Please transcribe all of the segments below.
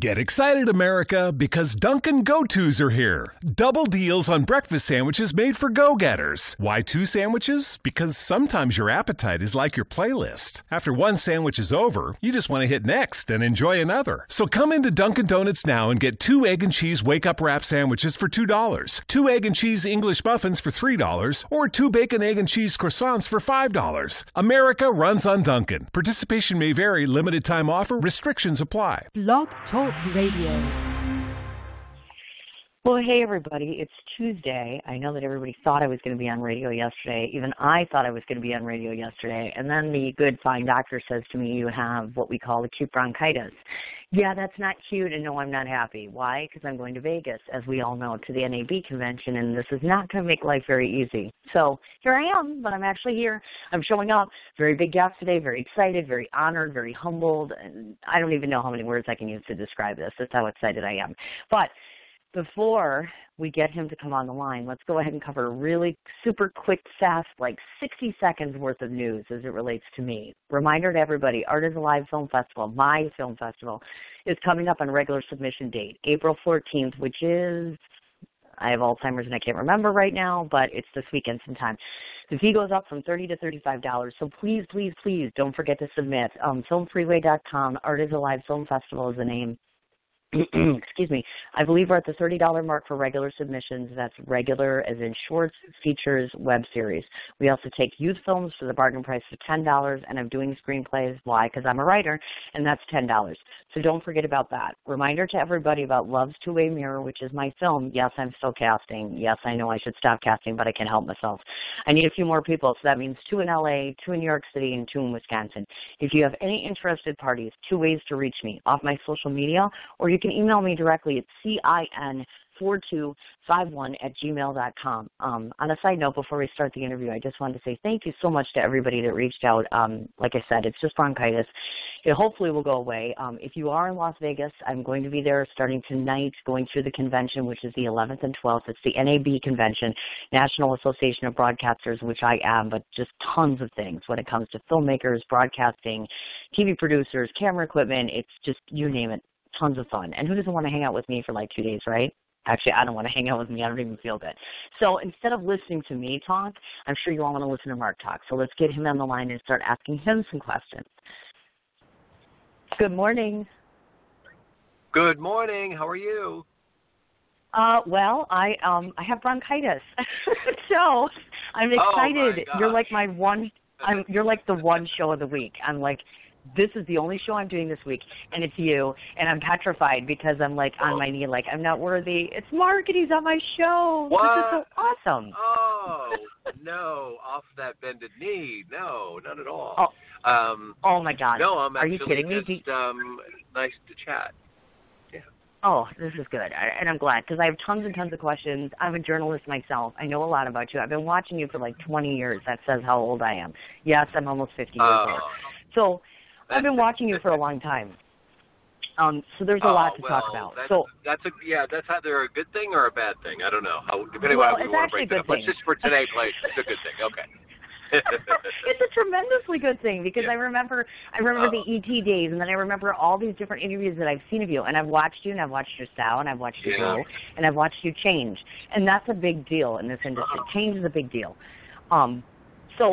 Get excited, America, because Dunkin' Go-To's are here. Double deals on breakfast sandwiches made for go-getters. Why two sandwiches? Because sometimes your appetite is like your playlist. After one sandwich is over, you just want to hit next and enjoy another. So come into Dunkin' Donuts now and get 2 egg and cheese wake-up wrap sandwiches for $2, 2 egg and cheese English muffins for $3, or 2 bacon, egg, and cheese croissants for $5. America runs on Dunkin'. Participation may vary. Limited time offer. Restrictions apply. Blog Talk Radio. Well, hey, everybody. It's Tuesday. I know that everybody thought I was going to be on radio yesterday. Even I thought I was going to be on radio yesterday. And then the good, fine doctor says to me, you have what we call acute bronchitis. Yeah, that's not cute, and no, I'm not happy. Why? Because I'm going to Vegas, as we all know, to the NAB convention, and this is not going to make life very easy. So here I am, but I'm actually here. I'm showing up. Very big guest today, very excited, very honored, very humbled. And I don't even know how many words I can use to describe this. That's how excited I am. But before we get him to come on the line, let's go ahead and cover a really super quick, fast, like 60 seconds worth of news as it relates to me. Reminder to everybody, Art is Alive Film Festival, my film festival, is coming up on a regular submission date, April 14th, which is, I have Alzheimer's and I can't remember right now, but it's this weekend sometime. The fee goes up from $30 to $35, so please, please, please don't forget to submit. FilmFreeway.com, Art is Alive Film Festival is the name. Excuse me, I believe we're at the $30 mark for regular submissions. That's regular as in shorts, features, web series. We also take youth films for the bargain price of $10, and I'm doing screenplays. Why? Because I'm a writer, and that's $10. So don't forget about that. Reminder to everybody about Love's Two-Way Mirror, which is my film. Yes, I'm still casting. Yes, I know I should stop casting, but I can't help myself. I need a few more people, so that means 2 in L.A., 2 in New York City, and 2 in Wisconsin. If you have any interested parties, 2 ways to reach me, off my social media, or you can email me directly at CIN4251@gmail.com. On a side note, before we start the interview, I just wanted to say thank you so much to everybody that reached out. Like I said, it's just bronchitis. It hopefully will go away. If you are in Las Vegas, I'm going to be there starting tonight, going through the convention, which is the 11th and 12th. It's the NAB convention, National Association of Broadcasters, which I am, but just tons of things when it comes to filmmakers, broadcasting, TV producers, camera equipment. It's just, you name it. Tons of fun. And who doesn't want to hang out with me for like 2 days, right? Actually, I don't want to hang out with me. I don't even feel good. So instead of listening to me talk, I'm sure you all want to listen to Mark talk. So let's get him on the line and start asking him some questions. Good morning. Good morning. How are you? Well, I have bronchitis. So I'm excited. Oh, you're like my one, you're like the one show of the week. I'm like, this is the only show I'm doing this week, and it's you, and I'm petrified because I'm, like, on my knee, like, I'm not worthy. It's Mark, and he's on my show. What? This is so awesome. Oh, no, off that bended knee. No, not at all. Oh, oh my God. No, I'm actually, are you kidding me? Just nice to chat. Yeah. Oh, this is good, and I'm glad because I have tons and tons of questions. I'm a journalist myself. I know a lot about you. I've been watching you for, like, 20 years. That says how old I am. Yes, I'm almost 50 years old. So I've been watching you for a long time, so there's a lot to talk about. That's, so that's either a good thing or a bad thing. I don't know. Depending on how we want to break it up. Let's just for today, please. It's a good thing. Okay. It's a tremendously good thing because I remember the ET days, and then I remember all these different interviews that I've seen of you, and I've watched you, and I've watched your style, and I've watched you grow, and I've watched you change, and that's a big deal in this industry. Change is a big deal. So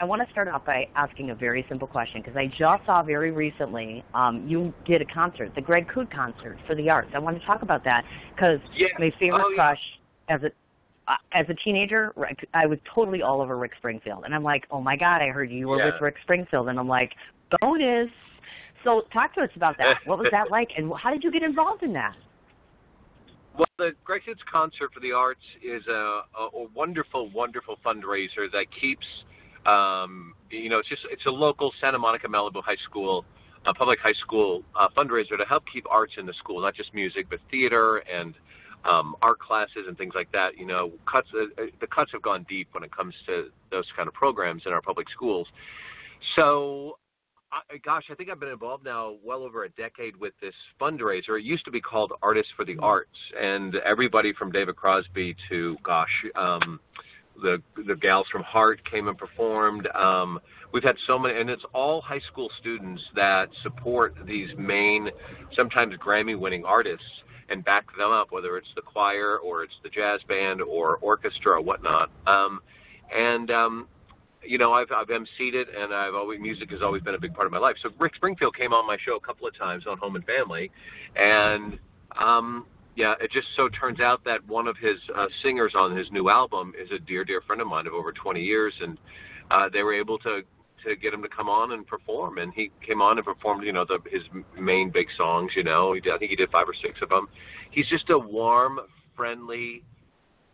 I want to start off by asking a very simple question because I just saw very recently you did a concert, the Greg Coote Concert for the Arts. I want to talk about that because my favorite crush as a teenager, I was totally all over Rick Springfield. And I'm like, oh, my God, I heard you were with Rick Springfield. And I'm like, bonus. So talk to us about that. What was that like and how did you get involved in that? Well, the Greg Coote's Concert for the Arts is a wonderful, wonderful fundraiser that keeps, it's a local Santa Monica Malibu High School, public high school fundraiser to help keep arts in the school, not just music, but theater and art classes and things like that. You know, the cuts have gone deep when it comes to those kind of programs in our public schools. So I think I've been involved now well over a decade with this fundraiser. It used to be called Artists for the Arts, and everybody from David Crosby to, the gals from Heart came and performed. We've had so many, and it's all high school students that support these main, sometimes Grammy-winning artists and back them up, whether it's the choir or it's the jazz band or orchestra or whatnot. You know, I've emceed it, and I've always, music has always been a big part of my life. So Rick Springfield came on my show a couple of times on Home and Family, and yeah, it just so turns out that one of his singers on his new album is a dear, dear friend of mine of over 20 years, and they were able to get him to come on and perform, and he came on and performed, you know, his main big songs, you know. I think he did 5 or 6 of them. He's just a warm, friendly,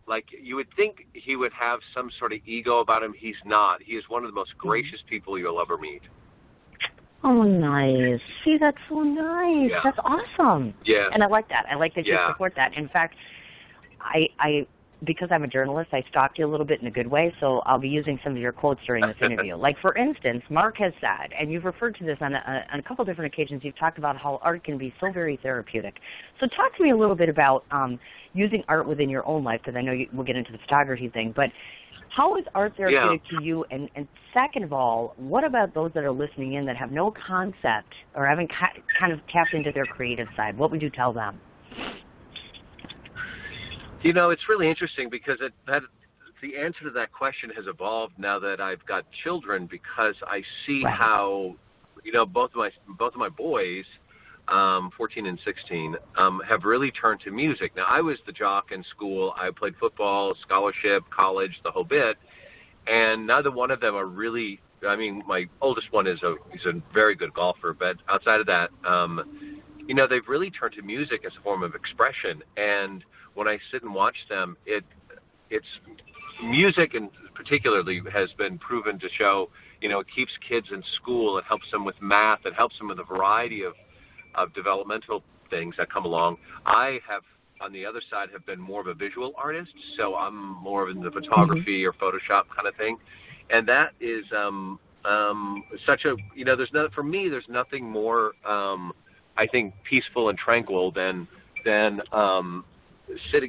like, you would think he would have some sort of ego about him. He's not. He is one of the most gracious people you'll ever meet. Oh, nice. See, that's so nice. Yeah. That's awesome. Yeah. And I like that. I like that you support that. In fact, I because I'm a journalist, I stalked you a little bit in a good way, so I'll be using some of your quotes during this interview. Like, for instance, Mark has said, and you've referred to this on a couple different occasions, you've talked about how art can be so very therapeutic. So talk to me a little bit about using art within your own life, because I know we'll get into the photography thing, but how is art therapeutic to you? And second of all, what about those that are listening in that have no concept or haven't kind of tapped into their creative side? What would you tell them? You know, it's really interesting because the answer to that question has evolved now that I've got children, because I see how, you know, both of my boys, 14 and 16, have really turned to music. Now, I was the jock in school. I played football, scholarship, college, the whole bit, and neither one of them are really. I mean, my oldest one is a very good golfer, but outside of that, you know, they've really turned to music as a form of expression. And when I sit and watch them, it's music, and particularly has been proven to show, you know, it keeps kids in school, it helps them with math, it helps them with a variety of developmental things that come along. I have, on the other side, have been more of a visual artist, so I'm more of in the photography or Photoshop kind of thing, and that is such a, you know, for me, there's nothing more, I think, peaceful and tranquil than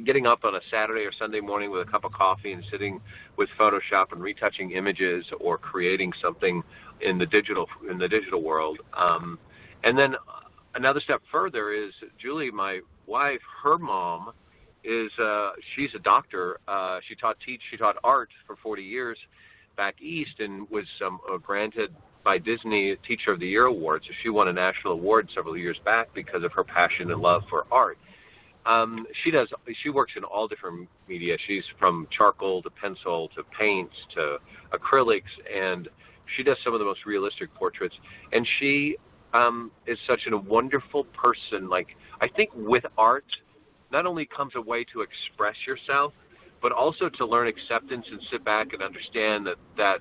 getting up on a Saturday or Sunday morning with a cup of coffee and sitting with Photoshop and retouching images or creating something in the digital world. And then another step further is Julie, my wife, her mom is she's a doctor. She taught art for 40 years back east, and was granted by Disney Teacher of the Year award. So she won a national award several years back because of her passion and love for art. She works in all different media. She's from charcoal to pencil to paints to acrylics, and she does some of the most realistic portraits. And she is such a wonderful person. Like, I think with art, not only comes a way to express yourself, but also to learn acceptance and sit back and understand that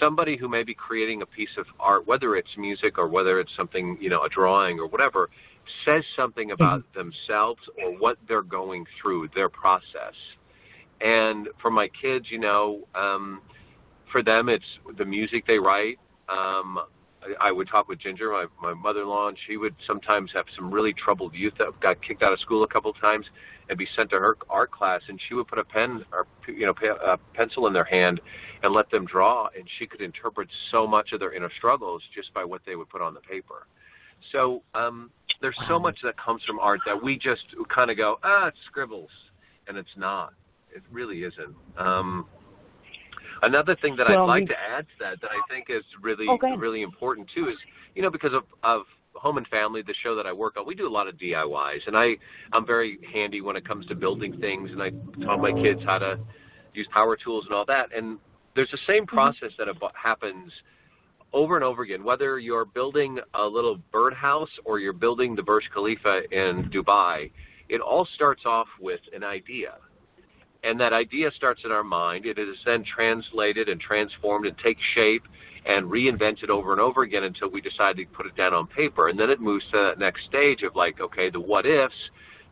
somebody who may be creating a piece of art, whether it's music or whether it's something, you know, a drawing or whatever, says something about themselves or what they're going through, their process. And for my kids, you know, for them, it's the music they write. I would talk with Ginger, my mother-in-law, and she would sometimes have some really troubled youth that got kicked out of school a couple of times and be sent to her art class, and she would put a pen or, you know, a pencil in their hand and let them draw, and she could interpret so much of their inner struggles just by what they would put on the paper. So there's so much that comes from art that we just kind of go, it's scribbles, and it's not. It really isn't. Another thing that I'd like to add to that I think is really, really important too is, you know, because of Home and Family, the show that I work on, we do a lot of DIYs, and I'm very handy when it comes to building things, and I taught my kids how to use power tools and all that. And there's the same process that happens over and over again, whether you're building a little birdhouse or you're building the Burj Khalifa in Dubai. It all starts off with an idea. And that idea starts in our mind. It is then translated and transformed and takes shape and reinvented over and over again until we decide to put it down on paper. And then it moves to that next stage of, like, okay, the what ifs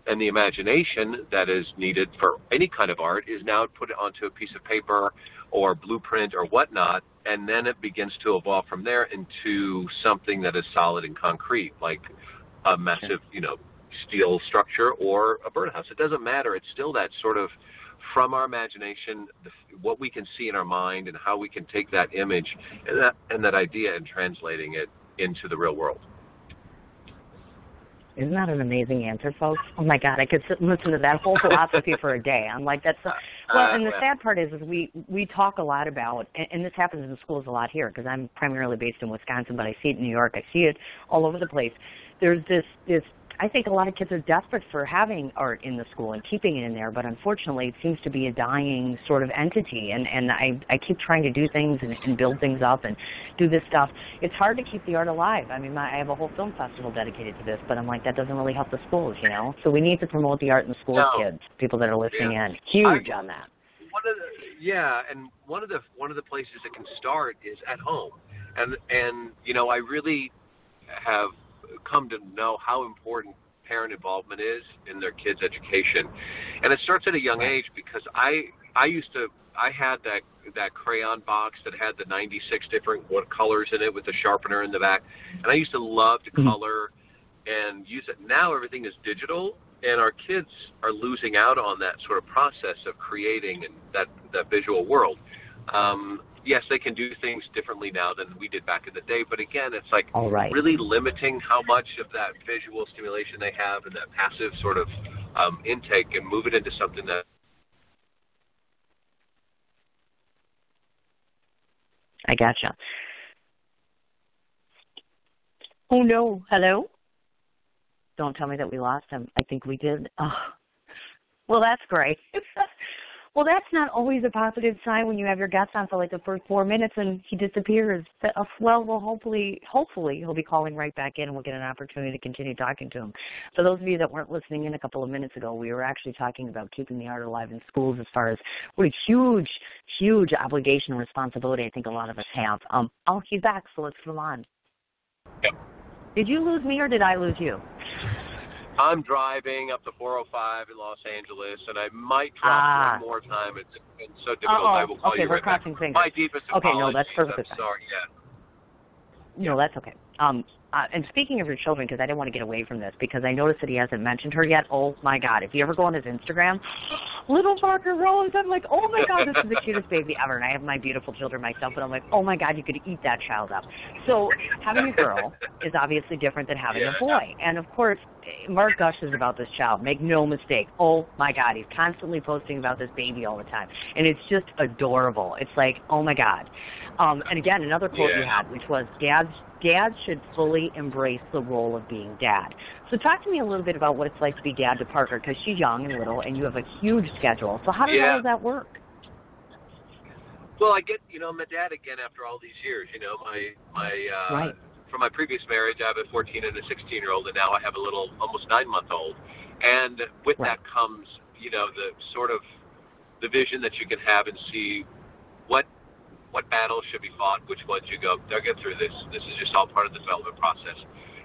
and the imagination that is needed for any kind of art is now put onto a piece of paper or blueprint or whatnot. And then it begins to evolve from there into something that is solid and concrete, like a massive, you know, steel structure or a birdhouse. It doesn't matter. It's still that sort of from our imagination, what we can see in our mind and how we can take that image and that idea and translating it into the real world. Isn't that an amazing answer, folks? Oh, my God, I could sit and listen to that whole philosophy for a day. I'm like, that's well, and the sad part is we talk a lot about, and this happens in schools a lot here because I'm primarily based in Wisconsin, but I see it in New York. I see it all over the place. There's this I think a lot of kids are desperate for having art in the school and keeping it in there, but unfortunately it seems to be a dying sort of entity, and I keep trying to do things and build things up and do this stuff. It's hard to keep the art alive. I mean, I have a whole film festival dedicated to this, but I'm like, that doesn't really help the schools, you know? So we need to promote the art in the schools, kids, people that are listening in. Huge on that. One of the places it can start is at home. And you know, I really have come to know how important parent involvement is in their kids' education, and it starts at a young age, because I had that crayon box that had the 96 different colors in it with the sharpener in the back, and I used to love to color and use it. Now everything is digital, and our kids are losing out on that sort of process of creating and that visual world. Yes, they can do things differently now than we did back in the day, but again, it's like really limiting how much of that visual stimulation they have and that passive sort of intake, and move it into something that... I gotcha. Oh, no. Hello? Don't tell me that we lost him. I think we did. Oh. Well, that's great. Well, that's not always a positive sign when you have your guest on for like the first 4 minutes and he disappears. Well, hopefully he'll be calling right back in and we'll get an opportunity to continue talking to him. For those of you that weren't listening in a couple of minutes ago, we were actually talking about keeping the art alive in schools as far as what a huge, huge obligation and responsibility I think a lot of us have. Oh, he's back, so let's move on. Yep. Did you lose me or did I lose you? I'm driving up the 405 in Los Angeles, and I might drop one more time. It's been so difficult. I will call you right back. Okay, we're crossing fingers. My deepest apologies. Okay, no, that's perfectly fine. Sorry, No, that's okay. And speaking of your children, because I didn't want to get away from this, because I noticed that he hasn't mentioned her yet. Oh, my God. If you ever go on his Instagram, little Parker Rose, I'm like, oh, my God, this is the cutest baby ever. And I have my beautiful children myself, but I'm like, oh, my God, you could eat that child up. So having a girl is obviously different than having a boy. And, of course, Mark gushes about this child. Make no mistake. Oh, my God. He's constantly posting about this baby all the time. And it's just adorable. It's like, oh, my God. And, again, another quote you had, which was, Dads should fully embrace the role of being dad. So talk to me a little bit about what it's like to be dad to Parker, because she's young and little, and you have a huge schedule. So how does all of that work? Well, I'm a dad again after all these years. You know, from my previous marriage, I have a 14- and a 16-year-old, and now I have a little, almost 9-month-old. And with that comes, you know, the sort of the vision that you can have and see what battles should be fought, which ones you go, they'll get through this. This is just all part of the development process.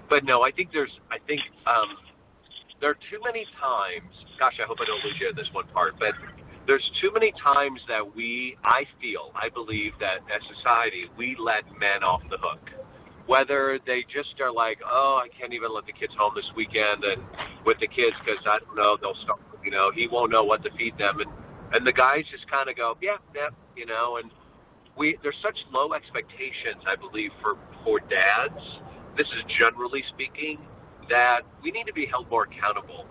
But no, I think there are too many times, gosh, I hope I don't lose you in this one part, but there's too many times that I believe that as society, we let men off the hook. Whether they just are like, oh, I can't even let the kids home this weekend and with the kids because I don't know, they'll start, you know, he won't know what to feed them. And the guys just kind of go, yeah, you know, and there's such low expectations, I believe, for dads, this is generally speaking, that we need to be held more accountable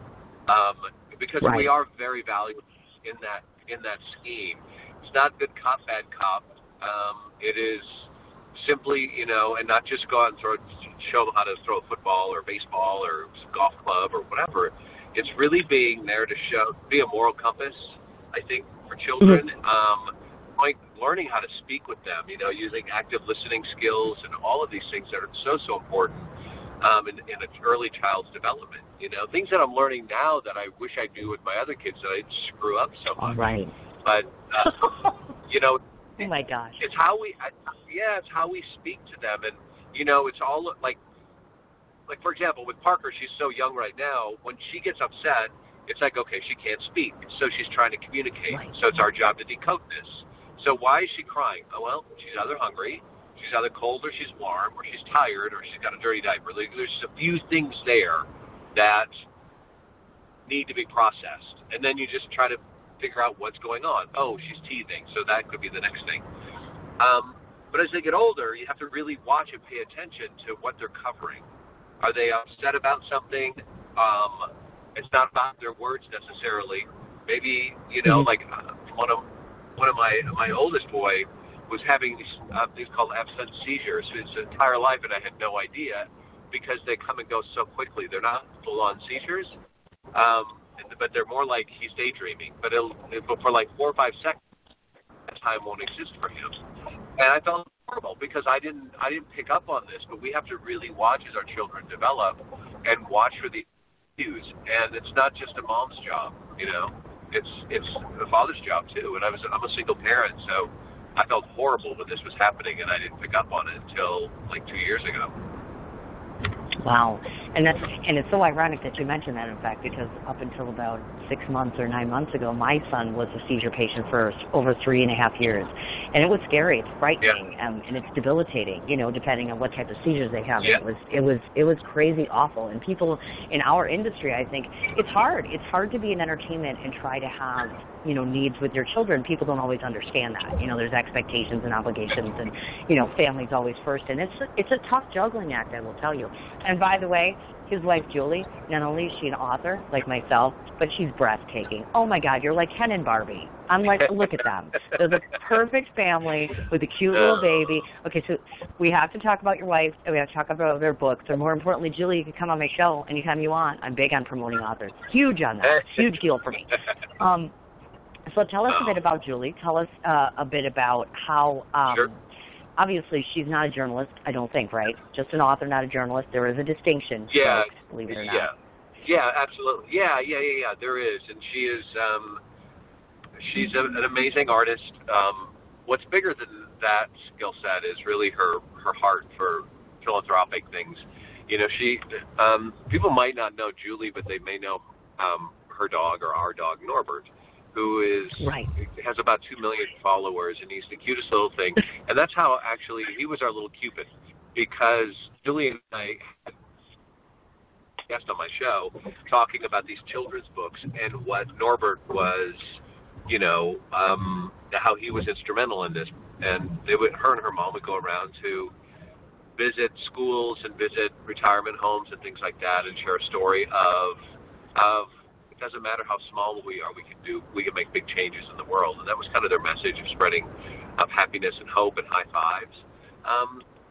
because we are very valuable in that scheme. It's not good cop, bad cop. It is simply, you know, and not just go out and show them how to throw a football or baseball or golf club or whatever. It's really being there to be a moral compass, I think, for children. Learning how to speak with them, you know, using active listening skills and all of these things that are so important in an early child's development. You know, things that I'm learning now that I wish I knew with my other kids that I'd screw up so much. Right. But you know, oh my gosh, it's how we speak to them, and you know, it's all like for example, with Parker, she's so young right now. When she gets upset, it's like, okay, she can't speak, so she's trying to communicate. Right. So it's our job to decode this. So why is she crying? Oh, well, she's either hungry, she's either cold, or she's warm, or she's tired, or she's got a dirty diaper. There's a few things there that need to be processed. And then you just try to figure out what's going on. Oh, she's teething, so that could be the next thing. But as they get older, you have to really watch and pay attention to what they're covering. Are they upset about something? It's not about their words necessarily. Maybe, you know, like one of my oldest boy was having these called absent seizures his entire life, and I had no idea because they come and go so quickly. They're not full-on seizures, but they're more like he's daydreaming. But for like 4 or 5 seconds, that time won't exist for him. And I felt horrible because I didn't pick up on this, but we have to really watch as our children develop and watch for the cues. And it's not just a mom's job, you know. It's a father's job, too. And I'm a single parent, so I felt horrible when this was happening, and I didn't pick up on it until like 2 years ago. Wow. And it's so ironic that you mentioned that, in fact, because up until about 6 months or 9 months ago, my son was a seizure patient for over 3.5 years. And it was scary. It's frightening, yeah. And it's debilitating, you know, depending on what type of seizures they have. Yeah. It was crazy awful. And people in our industry, I think, it's hard. It's hard to be in entertainment and try to have, you know, needs with your children. People don't always understand that. You know, there's expectations and obligations, and, you know, family's always first. And it's a tough juggling act, I will tell you. And by the way, his wife, Julie, not only is she an author like myself, but she's breathtaking. Oh, my God, you're like Ken and Barbie. I'm like, look at them. They're the perfect family with a cute little baby. Okay, so we have to talk about your wife, and we have to talk about their books. And more importantly, Julie, you can come on my show anytime you want. I'm big on promoting authors. Huge on that. Huge deal for me. So tell us a bit about Julie. Tell us a bit about how sure. Obviously, she's not a journalist, I don't think, right? Just an author, not a journalist. There is a distinction, yeah, folks, believe it or not. Yeah, absolutely. Yeah, there is. And she is, she's an amazing artist. What's bigger than that skill set is really her heart for philanthropic things. You know, she, people might not know Julie, but they may know her dog, or our dog, Norbert, who is right. has about 2 million followers, and he's the cutest little thing. And that's how, actually, he was our little Cupid, because Julie and I had a guest on my show talking about these children's books and what Norbert was, you know, how he was instrumental in this. And her and her mom would go around to visit schools and visit retirement homes and things like that, and share a story of doesn't matter how small we are, we can make big changes in the world. And that was kind of their message of spreading of happiness and hope and high fives.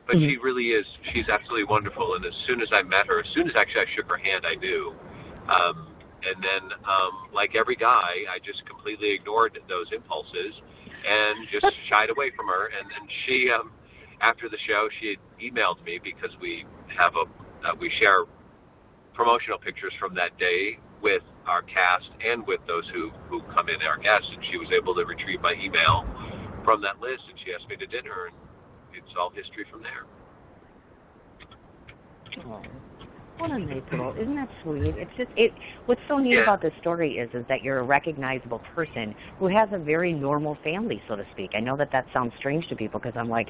But she really is, she's absolutely wonderful. And as soon as I met her, as soon as actually I shook her hand, I knew. And then, like every guy, I just completely ignored those impulses and just shied away from her. And then she, after the show, she had emailed me, because we share promotional pictures from that day with our cast and with those who come in, our guests, and she was able to retrieve my email from that list, and she asked me to dinner, and it's all history from there. Oh, what a nice little, isn't that sweet? It's just, what's so neat about this story is that you're a recognizable person who has a very normal family, so to speak. I know that sounds strange to people, because I'm like,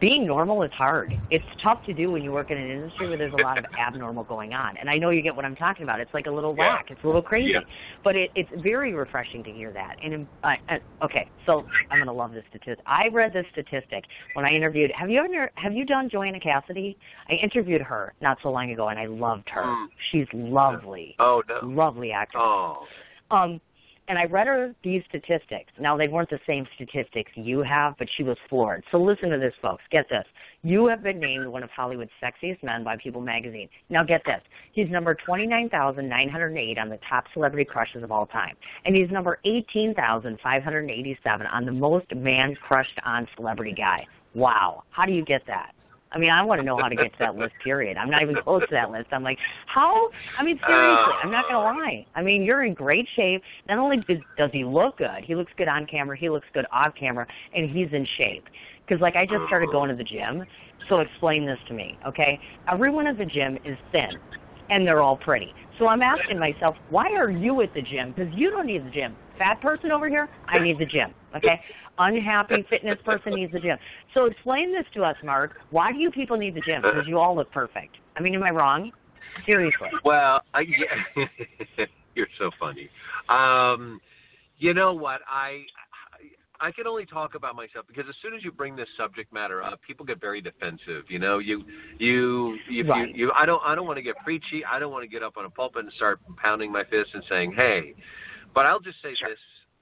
being normal is hard. It's tough to do when you work in an industry where there's a lot of abnormal going on. And I know you get what I'm talking about. It's like a little whack. It's a little crazy. Yeah. But it's very refreshing to hear that. And okay, so I'm going to love this statistic. I read this statistic when I interviewed. Have you done Joanna Cassidy? I interviewed her not so long ago, and I loved her. She's lovely. Oh, no. Lovely actress. Oh. And I read her these statistics. Now, they weren't the same statistics you have, but she was floored. So listen to this, folks. Get this. You have been named one of Hollywood's sexiest men by People magazine. Now, get this. He's number 29,908 on the top celebrity crushes of all time. And he's number 18,587 on the most man-crushed on celebrity guy. Wow. How do you get that? I mean, I want to know how to get to that list, period. I'm not even close to that list. I'm like, how? I mean, seriously, I'm not going to lie. I mean, you're in great shape. Not only does he look good, he looks good on camera, he looks good off camera, and he's in shape. Because, like, I just started going to the gym, so explain this to me, okay? Everyone at the gym is thin, and they're all pretty. So I'm asking myself, why are you at the gym? Because you don't need the gym. Fat person over here, I need the gym, okay? Unhappy fitness person needs the gym. So explain this to us, Mark. Why do you people need the gym? Because you all look perfect. I mean, am I wrong? Seriously. Well, yeah. You're so funny. You know what? I can only talk about myself because as soon as you bring this subject matter up, people get very defensive. You know, I don't want to get preachy. I don't want to get up on a pulpit and start pounding my fist and saying, hey, but I'll just say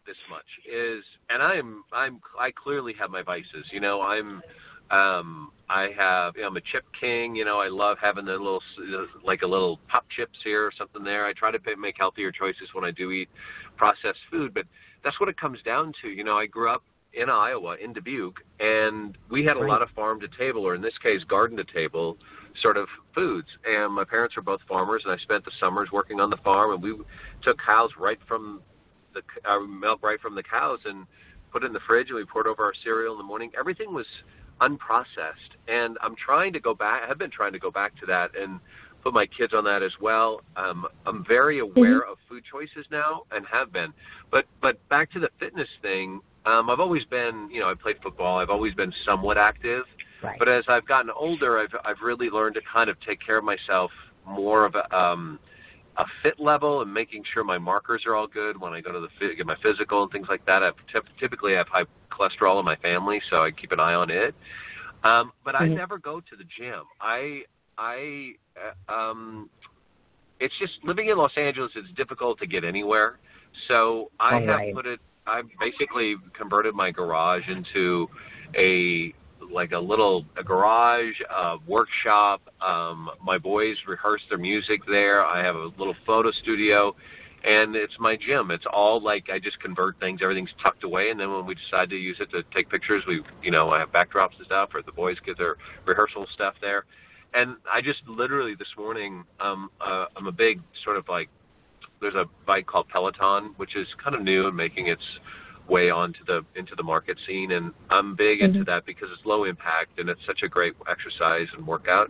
this much is, and I clearly have my vices. You know, I'm a chip king. You know, I love having the little, like a little pop chips here or something there. I try to make healthier choices when I do eat processed food, but that's what it comes down to. You know, I grew up in Iowa, in Dubuque, and we had a lot of farm to table, or in this case, garden to table sort of foods. And my parents were both farmers, and I spent the summers working on the farm, and we took cows right from the milk right from the cows and put it in the fridge, and we poured over our cereal in the morning. Everything was unprocessed, and I'm trying to go back. I've been trying to go back to that and put my kids on that as well. I'm very aware of food choices now and have been. But back to the fitness thing, I've always been, you know, I played football. I've always been somewhat active. Right. But as I've gotten older, I've really learned to kind of take care of myself more of a fit level and making sure my markers are all good when I go to get my physical and things like that. Typically I have high cholesterol in my family, so I keep an eye on it. But I never go to the gym. It's just living in Los Angeles, it's difficult to get anywhere. So I have I've basically converted my garage into a garage, workshop. My boys rehearse their music there. I have a little photo studio, and it's my gym. It's all like I just convert things. Everything's tucked away, and then when we decide to use it to take pictures, I have backdrops and stuff, or the boys get their rehearsal stuff there. And I just literally this morning, I'm a big sort of like, there's a bike called Peloton, which is kind of new and making its way onto into the market scene, and I'm big into that because it's low impact and it's such a great exercise and workout.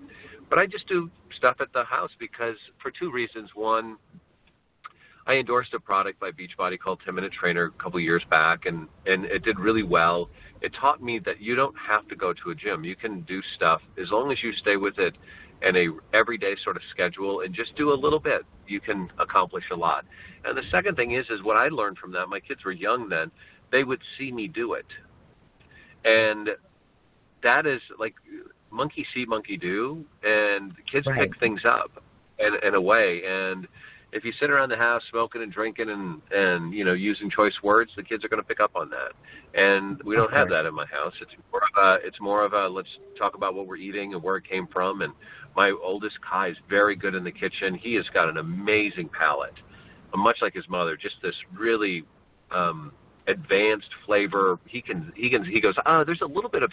But I just do stuff at the house because for two reasons. One, I endorsed a product by BeachBody called 10 minute trainer a couple of years back, and it did really well. It taught me that you don't have to go to a gym. You can do stuff as long as you stay with it and a everyday sort of schedule and just do a little bit. You can accomplish a lot. And the second thing is what I learned from that, my kids were young then, they would see me do it. And that is like monkey see, monkey do, and kids pick things up in a way. And if you sit around the house smoking and drinking and you know, using choice words, the kids are going to pick up on that. And we don't have that in my house. It's more of a let's talk about what we're eating and where it came from. And my oldest, Kai, is very good in the kitchen. He has got an amazing palate, much like his mother, just this really advanced flavor. He goes, oh, there's a little bit of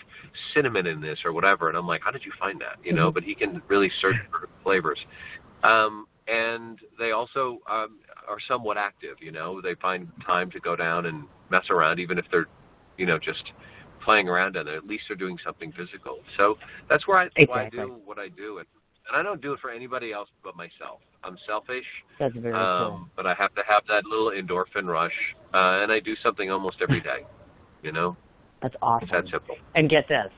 cinnamon in this or whatever. And I'm like, how did you find that? You know, but he can really search for flavors. And they also are somewhat active, you know. They find time to go down and mess around, even if they're, you know, just playing around down there. At least they're doing something physical. So that's where why I do what I do. And I don't do it for anybody else but myself. I'm selfish. That's very cool. But I have to have that little endorphin rush, and I do something almost every day, you know. That's awesome. It's that simple. And get this.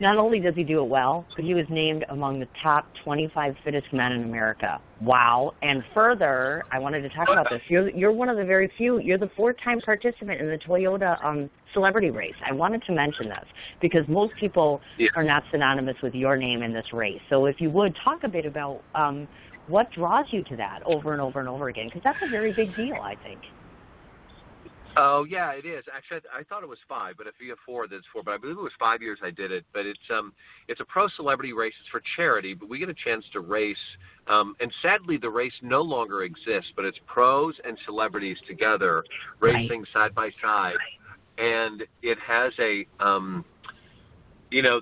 Not only does he do it well, but he was named among the top 25 fittest men in America. Wow. And further, I wanted to talk about this. You're one of the very few. You're the four-time participant in the Toyota celebrity race. I wanted to mention this because most people are not synonymous with your name in this race. So if you would, talk a bit about what draws you to that over and over and over again, because that's a very big deal, I think. Oh, yeah, it is. Actually, I thought it was 5, but if you have 4, that's 4. But I believe it was 5 years I did it. But it's a pro-celebrity race. It's for charity, but we get a chance to race. And sadly, the race no longer exists, but it's pros and celebrities together racing side by side. And it has a, you know,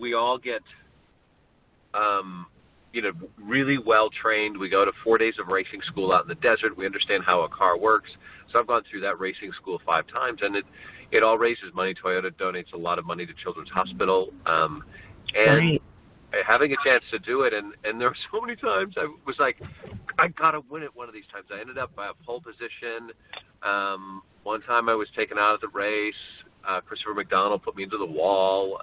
we all get, you know, really well trained. We go to 4 days of racing school out in the desert. We understand how a car works. So I've gone through that racing school 5 times, and it all raises money. Toyota donates a lot of money to Children's Hospital, and having a chance to do it. And there were so many times I was like, I gotta win it one of these times. I ended up by a pole position. One time I was taken out of the race. Christopher McDonald put me into the wall.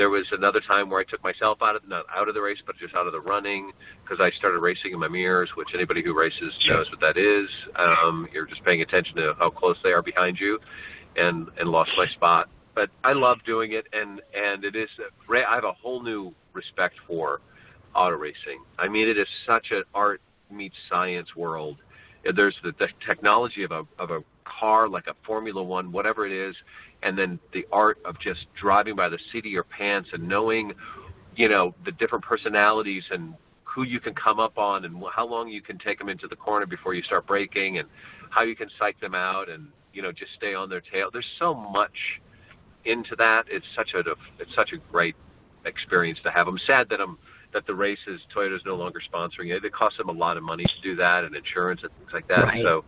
There was another time where I took myself out of, not out of the race, but just out of the running, because I started racing in my mirrors, which anybody who races knows what that is. You're just paying attention to how close they are behind you, and lost my spot. But I love doing it, and it is, I have a whole new respect for auto racing. I mean, it is such an art meets science world. There's the technology of a car, like a Formula One, whatever it is, and then the art of just driving by the seat of your pants and knowing, you know, the different personalities and who you can come up on and how long you can take them into the corner before you start braking and how you can psych them out and, you know, just stay on their tail. There's so much into that. It's such a great experience to have. I'm sad that the races, Toyota's no longer sponsoring it. It costs them a lot of money to do that, and insurance and things like that. Right. So,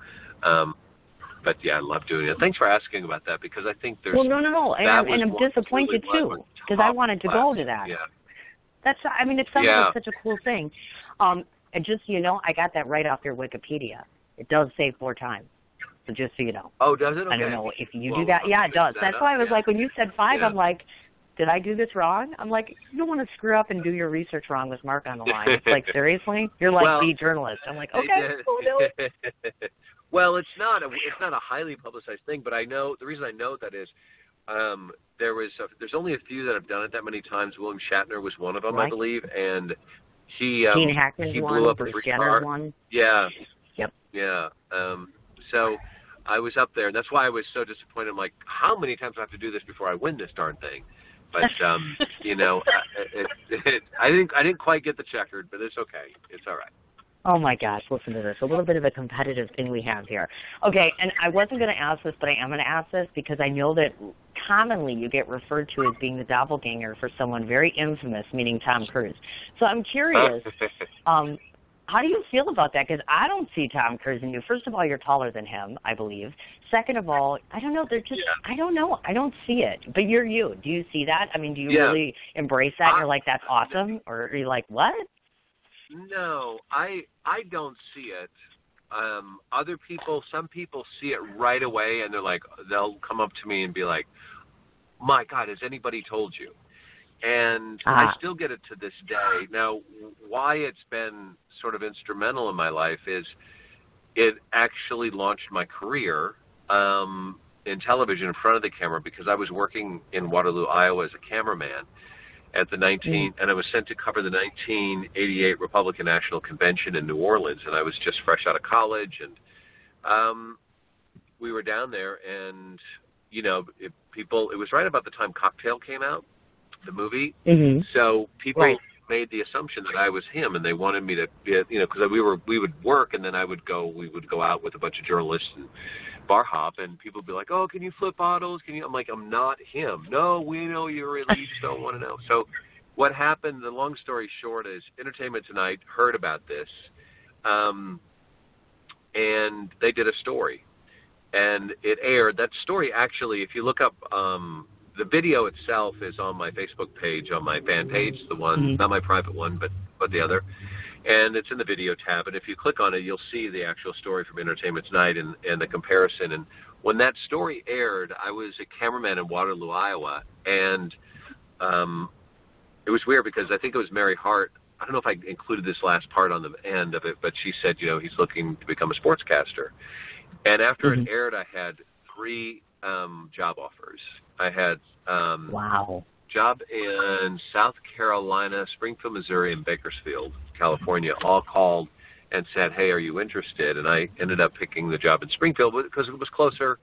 but yeah, I love doing it. Thanks for asking about that, because I think there's... Well, no. And I'm disappointed too, because I wanted to go to that. Yeah. It sounds like such a cool thing. And just, you know, I got that right off your Wikipedia. It does say 4 times. So just so you know. Oh, does it? Okay. I don't know if you do that. Yeah, it does. That's why I was like, when you said 5, I'm like, did I do this wrong? I'm like, you don't want to screw up and do your research wrong with Mark on the line. It's like, seriously? You're like the journalist. I'm like, okay, cool, do it. Well, it's not a highly publicized thing, but I know, the reason I know that is there's only a few that have done it that many times. William Shatner was one of them, right, I believe, and he blew up Bruce Jenner's one. Yeah. Yep. Yeah. So I was up there, and that's why I was so disappointed. I'm like, how many times do I have to do this before I win this darn thing? But you know, I didn't quite get the checkered, but it's okay. It's all right. Oh my gosh, listen to this. A little bit of a competitive thing we have here. Okay, and I wasn't going to ask this, but I am going to ask this because I know that commonly you get referred to as being the doppelganger for someone very infamous, meaning Tom Cruise. So I'm curious, how do you feel about that? Because I don't see Tom Cruise in you. First of all, you're taller than him, I believe. Second of all, I don't know. They're just, I don't know. I don't see it. But you're you. Do you see that? I mean, do you really embrace that? And you're like, that's awesome? Or are you like, what? No, I don't see it. Other people, some people see it right away, and they're like, they'll come up to me and be like, my God, has anybody told you? And I still get it to this day. Now, why it's been sort of instrumental in my life is it actually launched my career in television in front of the camera, because I was working in Waterloo, Iowa as a cameraman at the and I was sent to cover the 1988 Republican National Convention in New Orleans, and I was just fresh out of college, and we were down there, and you know, it was right about the time Cocktail came out, the movie, so people made the assumption that I was him, and they wanted me to be, you know, because we would work, and then we would go out with a bunch of journalists and bar hop, and people would be like, oh, can you flip bottles? Can you? I'm like, I'm not him. No, we know you're in. You just don't want to know. So what happened, the long story short, is Entertainment Tonight heard about this, and they did a story, and it aired. That story, actually, if you look up the video itself is on my Facebook page, on my fan page, the one, not my private one, but the other. And it's in the video tab. And if you click on it, you'll see the actual story from Entertainment Tonight and the comparison. And when that story aired, I was a cameraman in Waterloo, Iowa. And it was weird because I think it was Mary Hart. I don't know if I included this last part on the end of it, but she said, you know, he's looking to become a sportscaster. And after it aired, I had 3 job offers. I had job in South Carolina, Springfield, Missouri, and Bakersfield, California, all called and said, hey, are you interested? And I ended up picking the job in Springfield because it was closer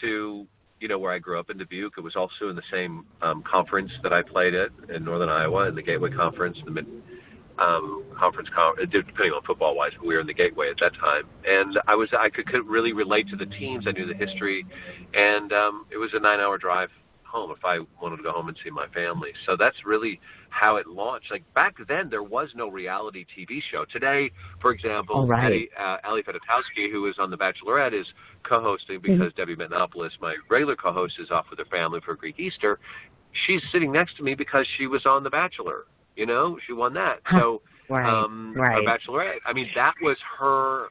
to, you know, where I grew up in Dubuque. It was also in the same conference that I played at in Northern Iowa, in the Gateway Conference, the mid-conference, depending on football-wise, but we were in the Gateway at that time. And I could really relate to the teams. I knew the history. And it was a 9-hour drive home if I wanted to go home and see my family. So that's really how it launched. Like, back then, there was no reality TV show. Today, for example, Ali Fedotowsky, who is on The Bachelorette, is co-hosting because Debbie Metanopoulos, my regular co-host, is off with her family for Greek Easter. She's sitting next to me because she was on The Bachelor. You know, she won that. So Right. Her bachelorette. I mean, that was her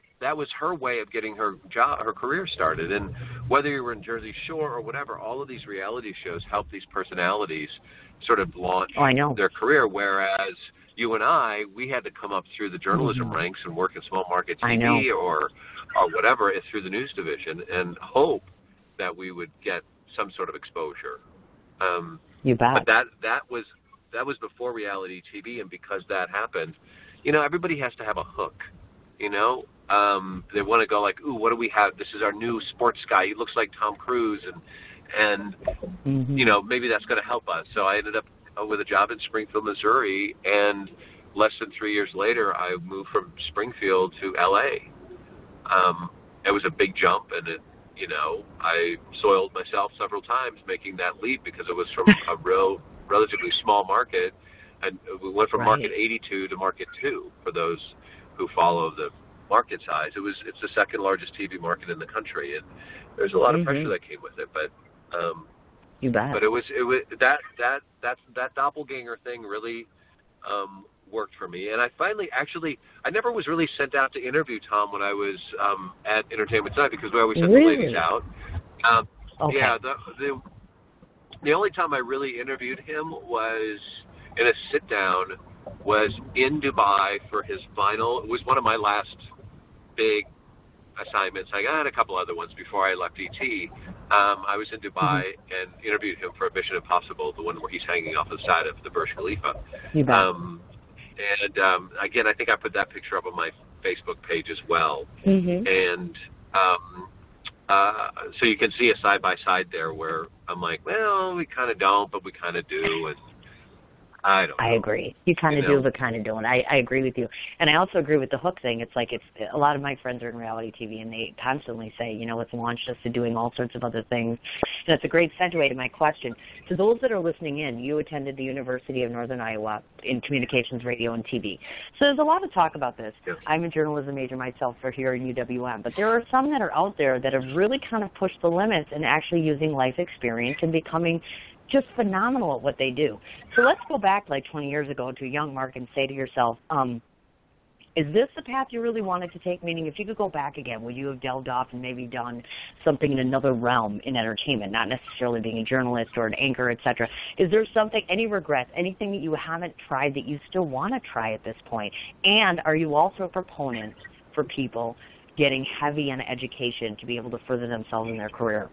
way of getting her job, her career started. And whether you were in Jersey Shore or whatever, all of these reality shows help these personalities sort of launch their career. Whereas you and I, we had to come up through the journalism ranks and work in small market TV or whatever through the news division and hope that we would get some sort of exposure. You bet. But that was before reality TV, and because that happened, you know, everybody has to have a hook, you know? They want to go like, ooh, what do we have? This is our new sports guy. He looks like Tom Cruise, and you know, maybe that's going to help us. So I ended up with a job in Springfield, Missouri, and less than 3 years later, I moved from Springfield to L.A. It was a big jump, and it, you know, I soiled myself several times making that leap because it was from a real... relatively small market, and we went from market 82 to market 2 for those who follow the market size. It's the second largest TV market in the country, and there's a lot of pressure that came with it, but you bet. But it was that doppelganger thing really worked for me, and I finally I never was really sent out to interview Tom when I was at Entertainment Tonight, because we always sent the ladies out. Yeah, the only time I really interviewed him was in a sit-down, was in Dubai for his final. It was one of my last big assignments. I had a couple other ones before I left ET. I was in Dubai and interviewed him for Mission Impossible, the one where he's hanging off the side of the Burj Khalifa. Again, I think I put that picture up on my Facebook page as well. And... so you can see a side-by-side there where I'm like, well, we kind of don't, but we kind of do, and I don't know. I agree. You kind of do, but kind of don't. I agree with you. And I also agree with the hook thing. It's like a lot of my friends are in reality TV, and they constantly say, you know, it's launched us to doing all sorts of other things. And it's a great segue to my question. To those that are listening in, you attended the University of Northern Iowa in communications, radio, and TV. So there's a lot of talk about this. Yes. I'm a journalism major myself for here in UWM, but there are some that are out there that have really kind of pushed the limits and actually using life experience and becoming just phenomenal at what they do. So let's go back like 20 years ago to a young Mark and say to yourself, is this the path you really wanted to take? Meaning, if you could go back again, would you have delved off and maybe done something in another realm in entertainment, not necessarily being a journalist or an anchor, etc.? Is there something, any regrets, anything that you haven't tried that you still want to try at this point? And are you also a proponent for people getting heavy on education to be able to further themselves in their career?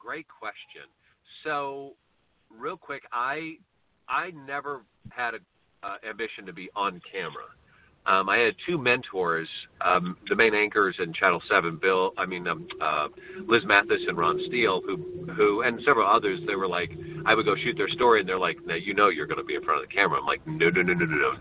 Great question. So, real quick, I never had a ambition to be on camera. I had two mentors, the main anchors in Channel 7, Liz Mathis and Ron Steele, who and several others. They were like, I would go shoot their story, and they're like, now you know you're going to be in front of the camera. I'm like, no,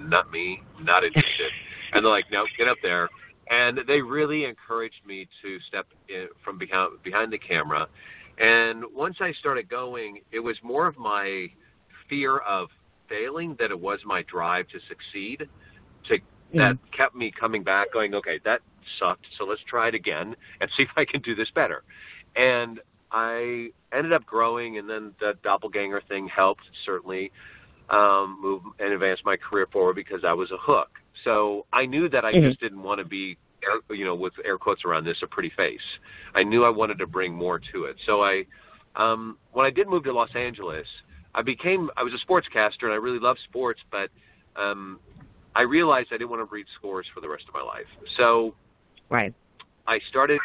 not me, not interested. And they're like, no, get up there. And they really encouraged me to step in from behind the camera. And once I started going, it was more of my fear of failing than it was my drive to succeed. That kept me coming back going, okay, that sucked, so let's try it again and see if I can do this better. And I ended up growing, and then the doppelganger thing helped, certainly, move and advance my career forward because that was a hook. So I knew that I just didn't want to be, with air quotes around this, a pretty face. I knew I wanted to bring more to it. So I, when I did move to Los Angeles, I was a sportscaster, and I really loved sports, but I realized I didn't want to read scores for the rest of my life. So I started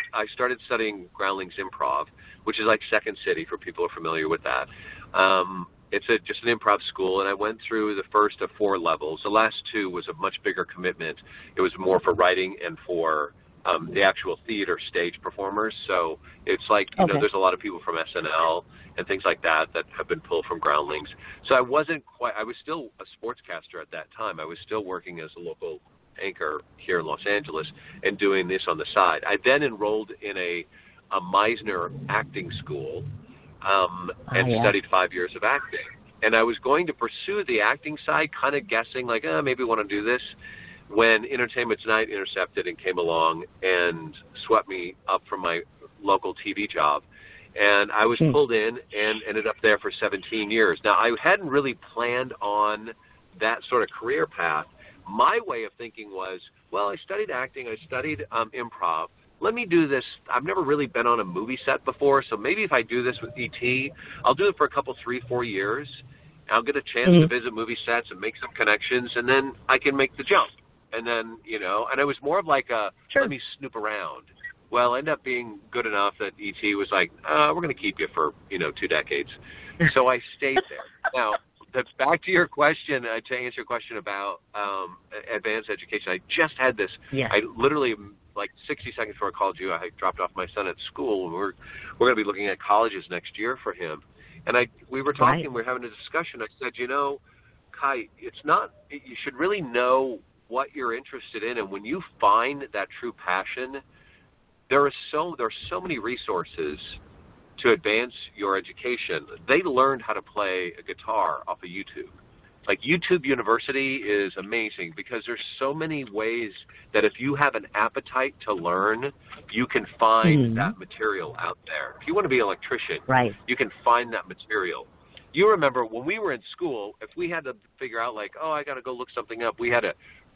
studying Groundlings Improv, which is like Second City for people who are familiar with that. It's just an improv school, and I went through the first of 4 levels. The last 2 was a much bigger commitment. It was more for writing and for the actual theater stage performers. So it's like, you know, there's a lot of people from SNL and things like that that have been pulled from Groundlings. So I was still a sportscaster at that time. I was still working as a local anchor here in Los Angeles and doing this on the side. I then enrolled in a Meisner acting school, studied 5 years of acting. And I was going to pursue the acting side, kind of guessing like, maybe want to do this, when Entertainment Tonight intercepted and came along and swept me up from my local TV job. And I was pulled in and ended up there for 17 years. Now, I hadn't really planned on that sort of career path. My way of thinking was, well, I studied acting, I studied improv. Let me do this. I've never really been on a movie set before, so maybe if I do this with E.T., I'll do it for a couple, 3-4 years. I'll get a chance to visit movie sets and make some connections, and then I can make the jump. And then, you know, and it was more of like a, let me snoop around. Well, end up being good enough that E.T. was like, we're going to keep you for, you know, 2 decades. So I stayed there. Now, back to your question, to answer your question about advanced education, I just had this. Yeah. I literally, like 60 seconds before I called you, I dropped off my son at school. We're going to be looking at colleges next year for him. And we were talking, we were having a discussion. I said, you know, Kai, it's not, you should really know what you're interested in. And when you find that true passion, there are so many resources to advance your education. They learned how to play a guitar off of YouTube. Like YouTube University is amazing because there's so many ways that if you have an appetite to learn, you can find that material out there. If you want to be an electrician, you can find that material. You remember when we were in school, if we had to figure out like, oh, I got to go look something up, we had to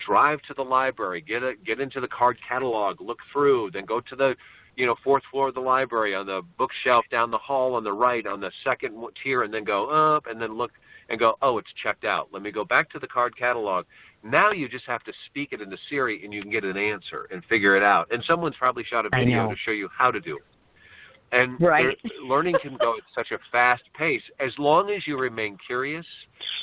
drive to the library, get into the card catalog, look through, then go to the, you know, 4th floor of the library on the bookshelf down the hall on the right on the 2nd tier, and then go up and then look and go, oh, it's checked out. Let me go back to the card catalog. Now you just have to speak it into Siri and you can get an answer and figure it out. And someone's probably shot a video to show you how to do it. And learning can go at such a fast pace. As long as you remain curious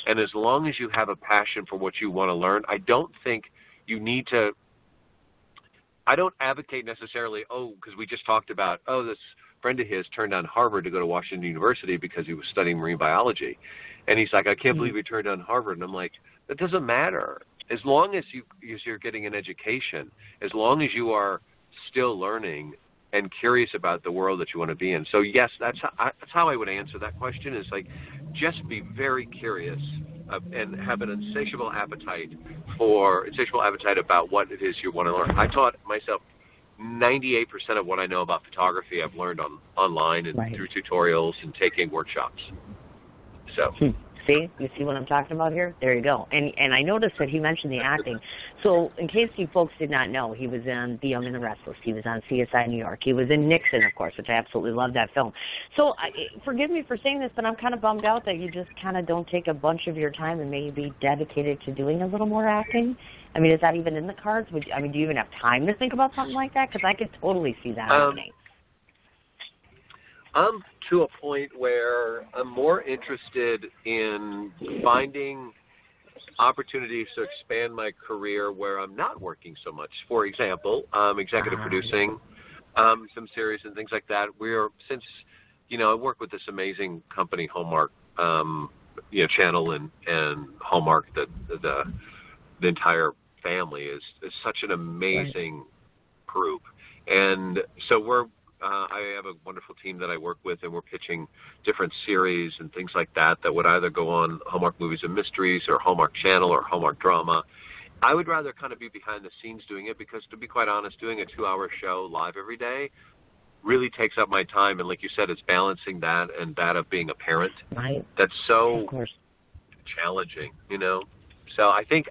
and as long as you have a passion for what you want to learn, I don't think you need to – I don't advocate necessarily, oh, because we just talked about, oh, this friend of his turned down Harvard to go to Washington University because he was studying marine biology. And he's like, I can't believe he turned down Harvard. And I'm like, that doesn't matter. As long as you're getting an education, as long as you are still learning – and curious about the world that you want to be in. So yes, that's how I would answer that question, is like, just be very curious and have an insatiable appetite about what it is you want to learn. I taught myself 98% of what I know about photography I've learned online and through tutorials and taking workshops. So. You see what I'm talking about here? There you go. And I noticed that he mentioned the acting. So in case you folks did not know, he was in The Young and the Restless. He was on CSI New York. He was in Nixon, of course, which I absolutely love that film. So forgive me for saying this, but I'm kind of bummed out that you just kind of don't take a bunch of your time and maybe dedicate it to doing a little more acting. I mean, is that even in the cards? Do you even have time to think about something like that? Because I could totally see that happening. I'm to a point where I'm more interested in finding opportunities to expand my career where I'm not working so much. For example, executive producing some series and things like that. Since, you know, I work with this amazing company, Hallmark, you know, Channel and Hallmark, the entire family is such an amazing group. And so I have a wonderful team that I work with, and we're pitching different series and things like that that would either go on Hallmark Movies and Mysteries or Hallmark Channel or Hallmark Drama. I would rather kind of be behind the scenes doing it because, to be quite honest, doing a 2-hour show live every day really takes up my time. And like you said, it's balancing that and that of being a parent. Right. That's so challenging, you know. So I think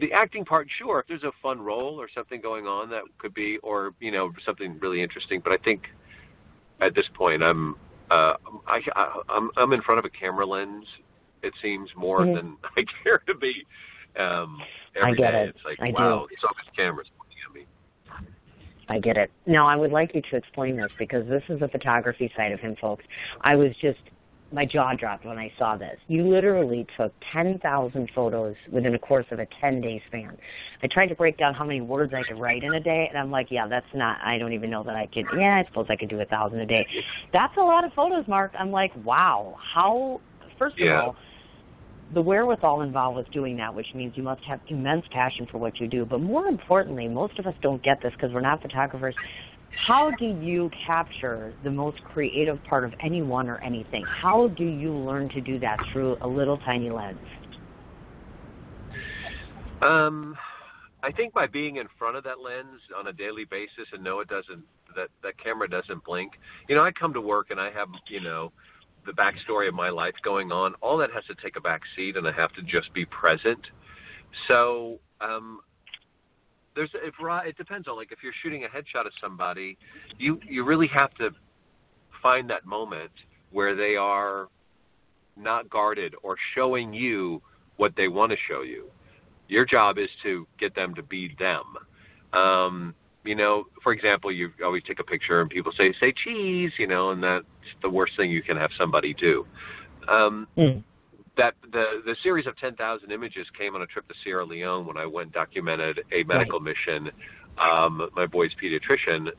the acting part, sure, if there's a fun role or something going on that could be, or, you know, something really interesting. But I think at this point I'm in front of a camera lens, it seems, more than I care to be. Every day. It's like, wow, it's all these cameras looking at me. I get it. Now, I would like you to explain this because this is the photography side of him, folks. My jaw dropped when I saw this. You literally took 10,000 photos within a course of a 10-day span. I tried to break down how many words I could write in a day, and I'm like, yeah, that's not, I don't even know that I could, yeah, I suppose I could do 1,000 a day. That's a lot of photos, Mark. I'm like, wow, how, first of all, the wherewithal involved with doing that, which means you must have immense passion for what you do. But more importantly, most of us don't get this because we're not photographers. How do you capture the most creative part of anyone or anything? How do you learn to do that through a little tiny lens? I think by being in front of that lens on a daily basis and no, it doesn't, that camera doesn't blink. You know, I come to work and I have, you know, the backstory of my life going on. All that has to take a back seat and I have to just be present. So it depends on, like, if you're shooting a headshot of somebody, you really have to find that moment where they are not guarded or showing you what they want to show you. Your job is to get them to be them. You know, for example, you always take a picture and people say cheese, you know, and that's the worst thing you can have somebody do. That the series of 10,000 images came on a trip to Sierra Leone when I went and documented a medical mission. My boy's pediatrician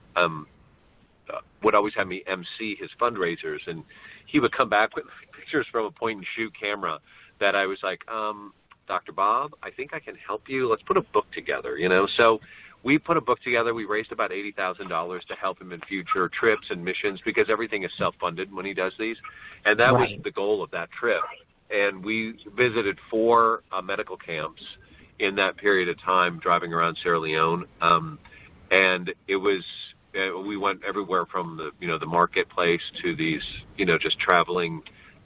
would always have me MC his fundraisers, and he would come back with pictures from a point-and-shoot camera that I was like, Dr. Bob, I think I can help you. Let's put a book together, you know. So we put a book together. We raised about $80,000 to help him in future trips and missions because everything is self-funded when he does these. And that was the goal of that trip. And we visited 4 medical camps in that period of time driving around Sierra Leone. And it was we went everywhere from the, you know, the marketplace to these, you know, just traveling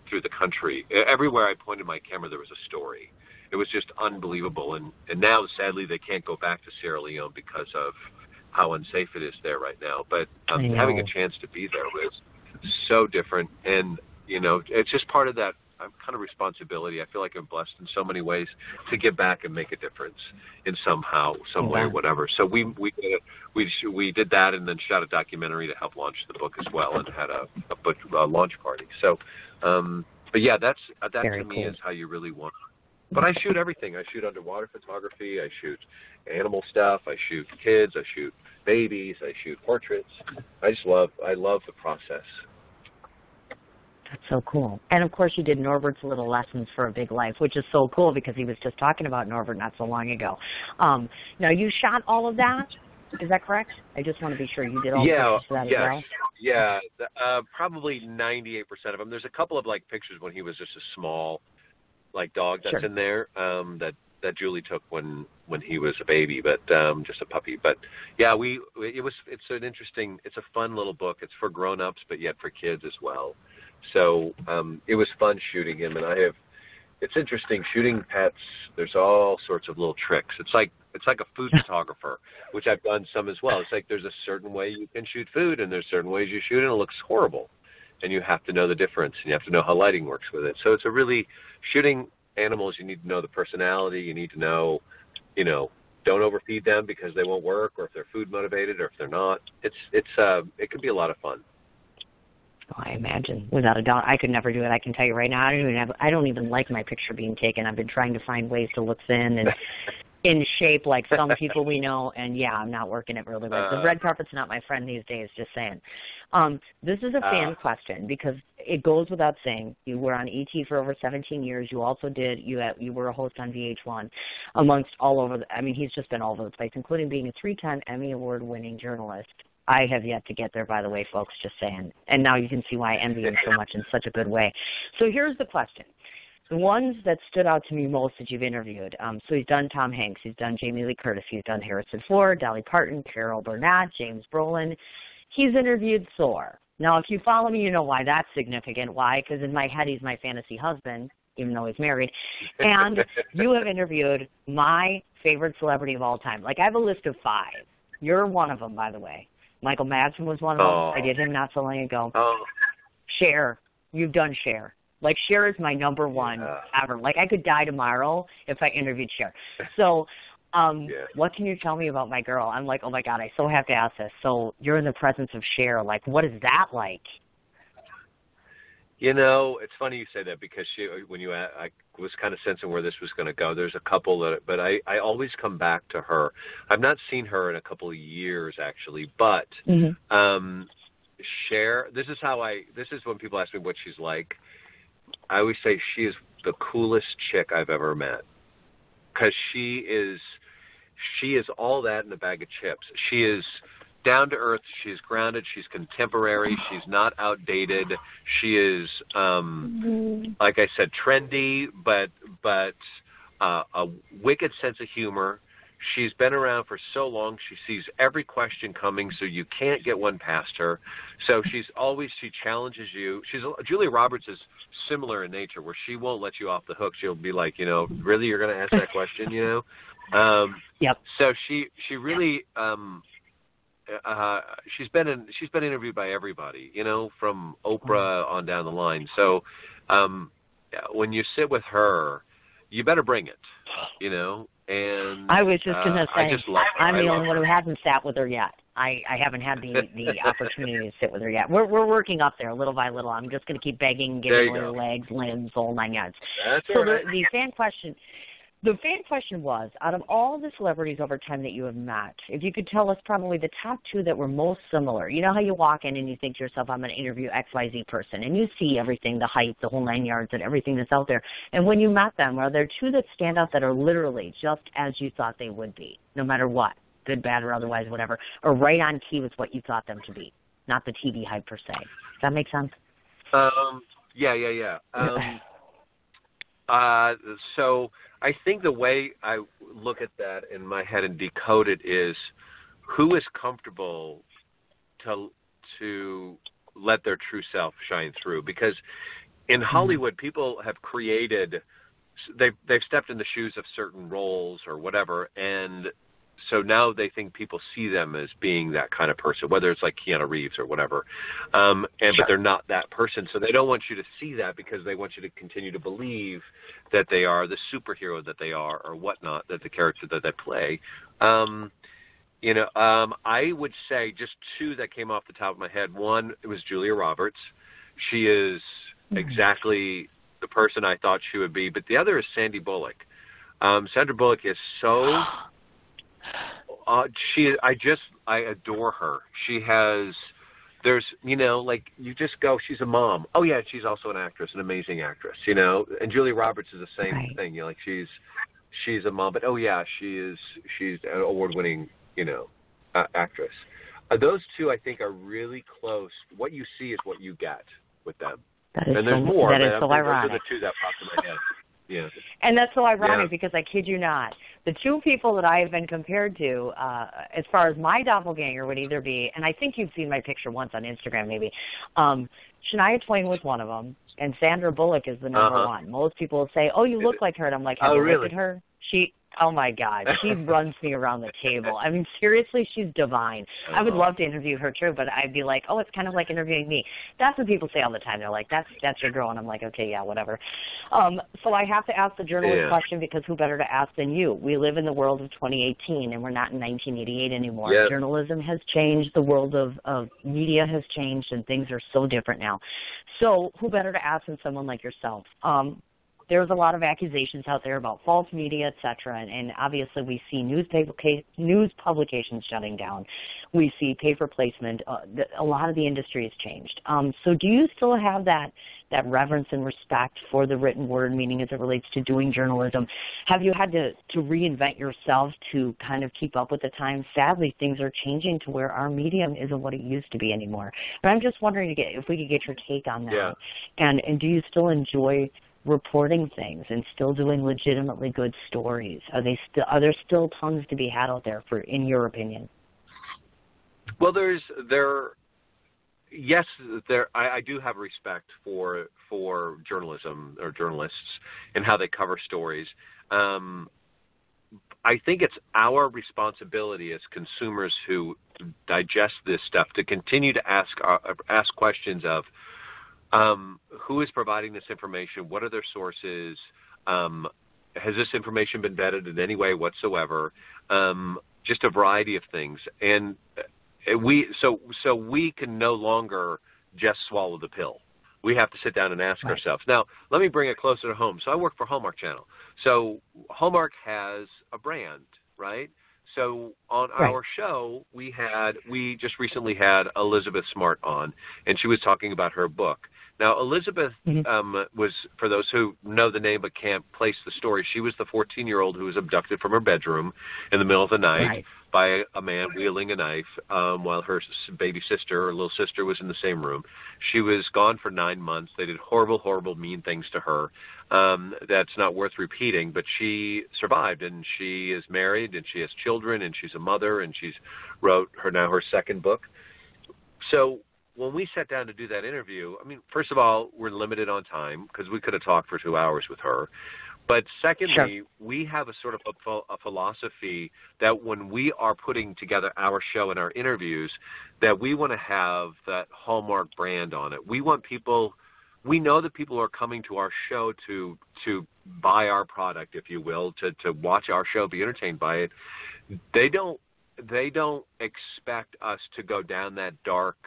through the country. Everywhere I pointed my camera, there was a story. It was just unbelievable. And now, sadly, they can't go back to Sierra Leone because of how unsafe it is there right now. But having a chance to be there was so different. And, you know, it's just part of that kind of responsibility. I feel like I'm blessed in so many ways to give back and make a difference in some way or whatever. So we did that and then shot a documentary to help launch the book as well and had a launch party. So, but yeah, that Very to me cool. is how you really want. But I shoot everything. I shoot underwater photography. I shoot animal stuff. I shoot kids. I shoot babies. I shoot portraits. I love the process. That's so cool. And, of course, you did Norbert's Little Lessons for a Big Life, which is so cool because he was just talking about Norbert not so long ago. Now, you shot all of that? Is that correct? I just want to be sure you did all the pictures for that as well. Yeah, probably 98% of them. There's a couple of, like, pictures when he was just a small, like, dog that's in there that Julie took when he was a baby, but just a puppy. But yeah, it's an interesting, it's a fun little book. It's for grown-ups, but yet for kids as well. So it was fun shooting him, and it's interesting shooting pets. There's all sorts of little tricks. It's like a food photographer, which I've done some as well. It's like there's a certain way you can shoot food, and there's certain ways you shoot, and it looks horrible. And you have to know the difference, and you have to know how lighting works with it. So it's a really shooting animals. You need to know the personality. You need to know, you know, don't overfeed them because they won't work, or if they're food motivated, or if they're not. It could be a lot of fun. Oh, I imagine, without a doubt. I could never do it. I can tell you right now. I don't even like my picture being taken. I've been trying to find ways to look thin and in shape like some people we know. And yeah, I'm not working it really well. The red carpet's not my friend these days, just saying. This is a fan question because it goes without saying. You were on ET for over 17 years. You also you were a host on VH1 amongst all over the, I mean, he's just been all over the place, including being a 3-time Emmy Award winning journalist. I have yet to get there, by the way, folks, just saying. And now you can see why I envy him so much in such a good way. So here's the question. The ones that stood out to me most that you've interviewed, so he's done Tom Hanks, he's done Jamie Lee Curtis, he's done Harrison Ford, Dolly Parton, Carol Burnett, James Brolin. He's interviewed Thor. Now, if you follow me, you know why that's significant. Why? Because in my head, he's my fantasy husband, even though he's married. And you have interviewed my favorite celebrity of all time. Like, I have a list of 5. You're one of them, by the way. Michael Madsen was one of them. I did him not so long ago. Cher. You've done Cher. Like, Cher is my number one ever. Like, I could die tomorrow if I interviewed Cher. So what can you tell me about my girl? I'm like, oh, my God, I so have to ask this. So you're in the presence of Cher. Like, what is that like? You know, it's funny you say that because I was kind of sensing where this was going to go. There's a couple but I always come back to her. I've not seen her in a couple of years actually, but Cher. This is when people ask me what she's like. I always say she is the coolest chick I've ever met because she is all that in a bag of chips. She is down to earth, she's grounded, she's contemporary, she's not outdated, she is, like I said, trendy, but a wicked sense of humor. She's been around for so long, she sees every question coming, so you can't get one past her. So she challenges you. Julia Roberts is similar in nature, where she won't let you off the hook. She'll be like, you know, really, you're going to ask that question, you know? Yep. So she really, she's been interviewed by everybody, you know, from Oprah on down the line. So when you sit with her, you better bring it, you know? And I was just going to say, I'm the only one who hasn't sat with her yet. I haven't had the opportunity to sit with her yet. We're working up there little by little. I'm just going to keep begging, giving her legs, limbs, all nine yards. That's so right. The fan question was, out of all the celebrities over time that you have met, if you could tell us probably the top two that were most similar. You know how you walk in and you think to yourself, I'm going to interview XYZ person, and you see everything, the height, the whole nine yards, and everything that's out there. And when you met them, are there two that stand out that are literally just as you thought they would be, no matter what, good, bad, or otherwise, whatever, or right on key with what you thought them to be, not the TV hype per se? Does that make sense? Yeah. So I think the way I look at that in my head and decode it is who is comfortable to let their true self shine through. Because in Hollywood, people have created, they've stepped in the shoes of certain roles or whatever, and so now they think people see them as being that kind of person, whether it's like Keanu Reeves or whatever. But they're not that person. So they don't want you to see that because they want you to continue to believe that they are the superhero that they are or whatnot, that the character that they play. I would say just two that came off the top of my head. One, it was Julia Roberts. She is exactly the person I thought she would be. But the other is Sandy Bullock. Sandra Bullock is so... I adore her. She's a mom. Oh yeah. She's also an actress, an amazing actress, you know, and Julia Roberts is the same thing. You know, like she's a mom, but oh yeah, she's an award-winning, you know, actress. Those two I think are really close. What you see is what you get with them. That is so ironic. Those are the two that popped in my head. Yeah. And that's so ironic because I kid you not, the two people that I have been compared to as far as my doppelganger would either be, and I think you've seen my picture once on Instagram maybe, Shania Twain was one of them, and Sandra Bullock is the number one. Most people say, oh, you look like her, and I'm like, have you looked at her? Oh, my God. She runs me around the table. I mean, seriously, she's divine. I would love to interview her, too, but I'd be like, oh, it's kind of like interviewing me. That's what people say all the time. They're like, that's your girl. And I'm like, okay, yeah, whatever. So I have to ask the journalist question because who better to ask than you? We live in the world of 2018, and we're not in 1988 anymore. Yep. Journalism has changed. The world of media has changed, and things are so different now. So who better to ask than someone like yourself? There's a lot of accusations out there about false media, et cetera, and obviously we see news publications shutting down. We see pay for placement. A lot of the industry has changed. So do you still have that reverence and respect for the written word, meaning as it relates to doing journalism? Have you had to reinvent yourself to kind of keep up with the times? Sadly, things are changing to where our medium isn't what it used to be anymore. And I'm just wondering if we could get your take on that. Yeah. And do you still enjoy reporting things and still doing legitimately good stories? Are there still tons to be had out there in your opinion? Well, I do have respect for journalism or journalists and how they cover stories. I think it's our responsibility as consumers who digest this stuff to continue to ask questions of, who is providing this information? What are their sources? Has this information been vetted in any way whatsoever? Just a variety of things. And we can no longer just swallow the pill. We have to sit down and ask ourselves. Now, let me bring it closer to home. So I work for Hallmark Channel. So Hallmark has a brand, right? So on our show, we just recently had Elizabeth Smart on, and she was talking about her book. Now, Elizabeth was, for those who know the name but can't place the story, she was the 14-year-old who was abducted from her bedroom in the middle of the night by a man wielding a knife while her baby sister or little sister was in the same room. She was gone for 9 months. They did horrible, horrible, mean things to her. that's not worth repeating, but she survived, and she is married, and she has children, and she's a mother, and she's wrote her second book. So when we sat down to do that interview, I mean, first of all, we're limited on time because we could have talked for 2 hours with her. But secondly, we have a sort of a philosophy that when we are putting together our show and our interviews, that we want to have that Hallmark brand on it. We want people – we know that people are coming to our show to buy our product, if you will, to watch our show, be entertained by it. They don't expect us to go down that dark,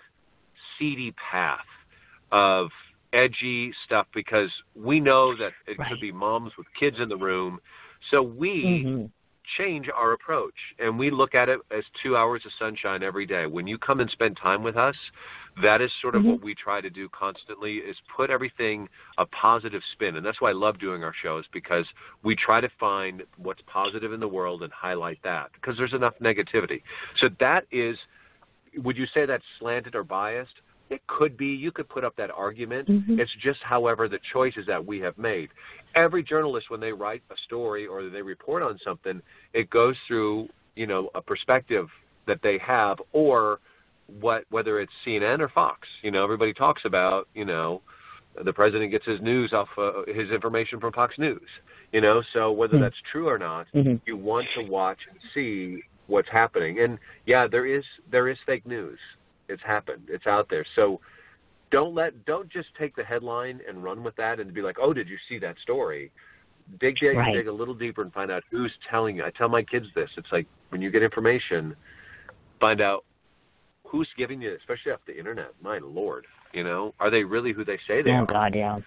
seedy path of – edgy stuff, because we know that it could be moms with kids in the room. So we change our approach, and we look at it as 2 hours of sunshine every day. When you come and spend time with us, that is sort of what we try to do constantly, is put everything a positive spin. And that's why I love doing our shows, because we try to find what's positive in the world and highlight that, because there's enough negativity. So that is, would you say that's slanted or biased? It could be. You could put up that argument. It's just, however, the choices that we have made. Every journalist, when they write a story or they report on something, it goes through, you know, a perspective that they have, or whether it's CNN or Fox. You know, everybody talks about, you know, the president gets his news off his information from Fox News. You know, so whether that's true or not, you want to watch and see what's happening. And yeah, there is fake news. It's happened. It's out there. So don't just take the headline and run with that and be like, oh, did you see that story? Dig a little deeper and find out who's telling you. I tell my kids this. It's like, when you get information, find out who's giving you, especially off the internet. My Lord, you know, are they really who they say they are? Oh, God, yeah.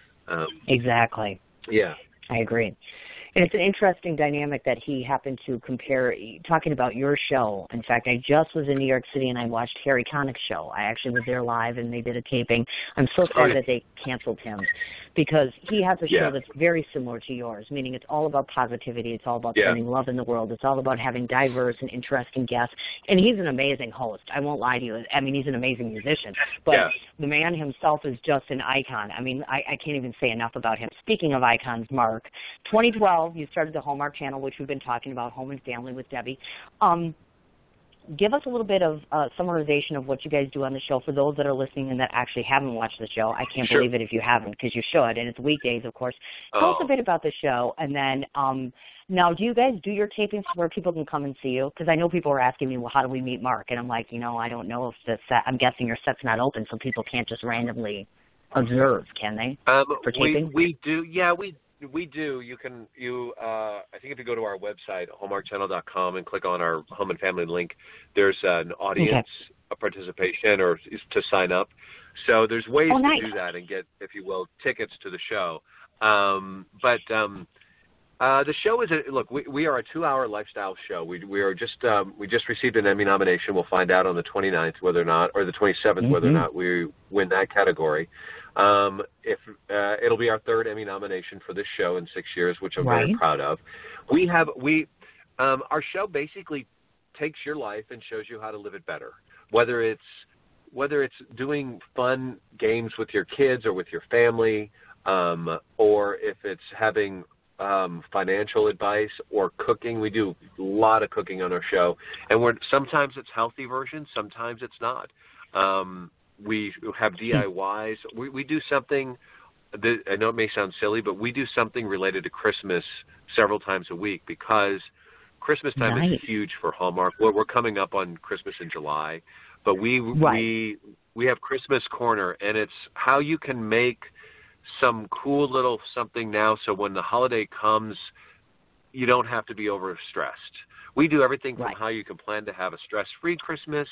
Exactly. Yeah. I agree. And it's an interesting dynamic that he happened to compare, talking about your show. In fact, I just was in New York City and I watched Harry Connick's show. I actually was there live and they did a taping. I'm so sorry that they canceled him, because he has a show that's very similar to yours, meaning it's all about positivity. It's all about sending love in the world. It's all about having diverse and interesting guests. And he's an amazing host. I won't lie to you. I mean, he's an amazing musician. But the man himself is just an icon. I mean, I can't even say enough about him. Speaking of icons, Mark, 2012, you started the Hallmark Channel, which we've been talking about, Home and Family with Debbie. Give us a little bit of summarization of what you guys do on the show for those that are listening and that actually haven't watched the show. I can't believe it if you haven't, because you should, and it's weekdays, of course. Tell us a bit about the show, and then now do you guys do your tapings where people can come and see you? Because I know people are asking me, well, how do we meet Mark? And I'm like, you know, I don't know if the set, I'm guessing your set's not open, so people can't just randomly observe, can they, for taping? We do, yeah, we do. You can, I think if you go to our website, hallmarkchannel.com, and click on our Home and Family link, there's an audience participation or to sign up. So there's ways to do that and get, if you will, tickets to the show. The show is we are a 2-hour lifestyle show. We are just, we just received an Emmy nomination. We'll find out on the 29th whether or not, or the 27th whether or not we win that category. It'll be our third Emmy nomination for this show in 6 years, which I'm very proud of. Our show basically takes your life and shows you how to live it better. Whether it's doing fun games with your kids or with your family, or if it's having financial advice or cooking. We do a lot of cooking on our show, and sometimes it's healthy versions, sometimes it's not. We have DIYs. We do something that, I know it may sound silly, but we do something related to Christmas several times a week, because Christmas time is huge for Hallmark. We're coming up on Christmas in July, but we have Christmas Corner, and it's how you can make some cool little something now so when the holiday comes, you don't have to be overstressed. We do everything from how you can plan to have a stress-free Christmas,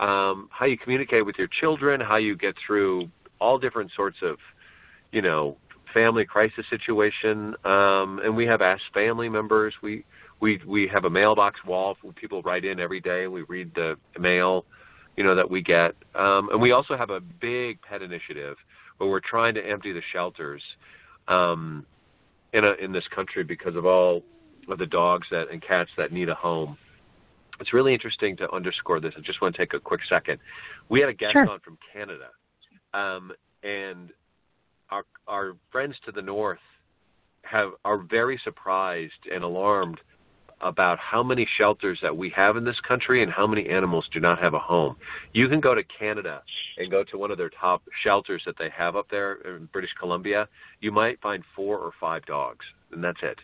how you communicate with your children, how you get through all different sorts of, you know, family crisis situation. And we have Ask Family members. We have a mailbox wall where people write in every day, and we read the mail, you know, that we get. And we also have a big pet initiative where we're trying to empty the shelters in this country because of all of the dogs and cats that need a home. It's really interesting to underscore this. I just want to take a quick second. We had a guest on from Canada, and our friends to the north are very surprised and alarmed about how many shelters that we have in this country and how many animals do not have a home. You can go to Canada and go to one of their top shelters that they have up there in British Columbia. You might find 4 or 5 dogs, and that's it,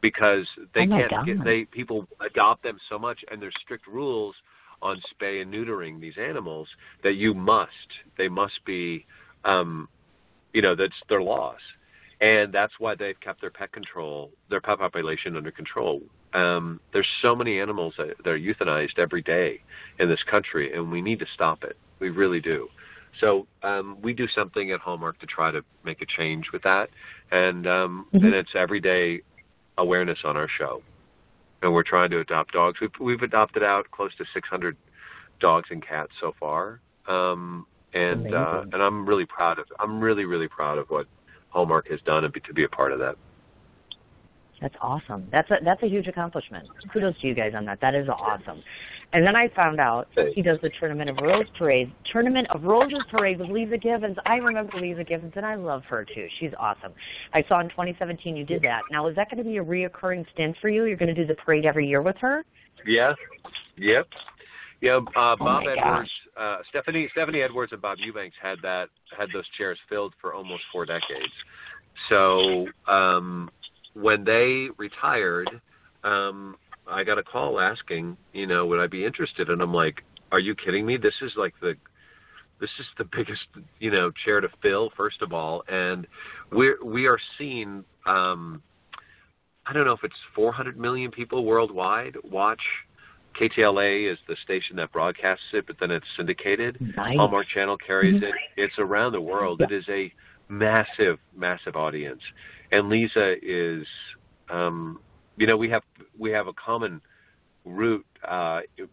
because they can't get, people adopt them so much, and there's strict rules on spay and neutering these animals that you must, they must be, you know, that's their laws. And that's why they've kept their pet control, their pet population under control. There's so many animals that are euthanized every day in this country, and we need to stop it. We really do. So we do something at Hallmark to try to make a change with that, and it's everyday awareness on our show. And we're trying to adopt dogs. We've adopted out close to 600 dogs and cats so far, and I'm really proud of. I'm really proud of what Hallmark has done and to be a part of that. That's awesome. That's a huge accomplishment. Kudos to you guys on that. That is awesome. And then I found out he does the Tournament of Roses Parade. Tournament of Roses Parade with Lisa Givens. I remember Lisa Givens, and I love her, too. She's awesome. I saw in 2017 you did that. Now, is that going to be a reoccurring stint for you? You're going to do the parade every year with her? Yes. Yep. Yeah, Bob Edwards, Stephanie Edwards and Bob Eubanks had those chairs filled for almost 4 decades. So when they retired, I got a call asking, you know, would I be interested? And I'm like, are you kidding me? This is like the biggest, you know, chair to fill, first of all. And we are seeing, I don't know if it's 400 million people worldwide watch. KTLA is the station that broadcasts it, but then it's syndicated. Nice. Hallmark Channel carries it. It's around the world. Yeah. It is a massive, massive audience. And Lisa is, you know, we have a common root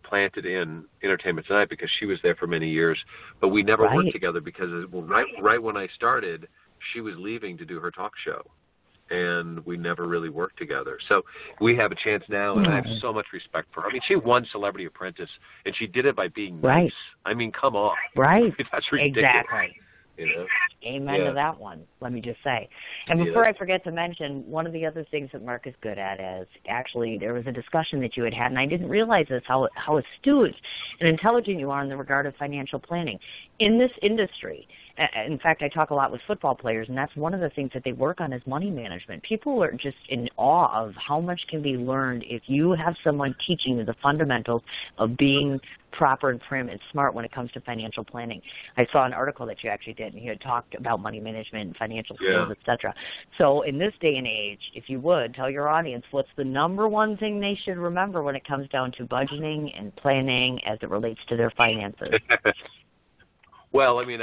planted in Entertainment Tonight because she was there for many years, but we never worked together because right when I started, she was leaving to do her talk show. And we never really worked together. So we have a chance now, and I have so much respect for her. I mean, she won Celebrity Apprentice, and she did it by being nice. I mean, come on. Right. That's ridiculous. Exactly. You know? Amen to that one, let me just say. And before I forget to mention, one of the other things that Mark is good at is, actually, there was a discussion that you had, and I didn't realize this, how astute and intelligent you are in the regard of financial planning. In this industry, in fact, I talk a lot with football players, and that's one of the things that they work on is money management. People are just in awe of how much can be learned if you have someone teaching you the fundamentals of being proper and prim and smart when it comes to financial planning. I saw an article that you actually did, and you had talked about money management and financial skills, etc. So in this day and age, if you would, tell your audience what's the number one thing they should remember when it comes down to budgeting and planning as it relates to their finances. Well, I mean,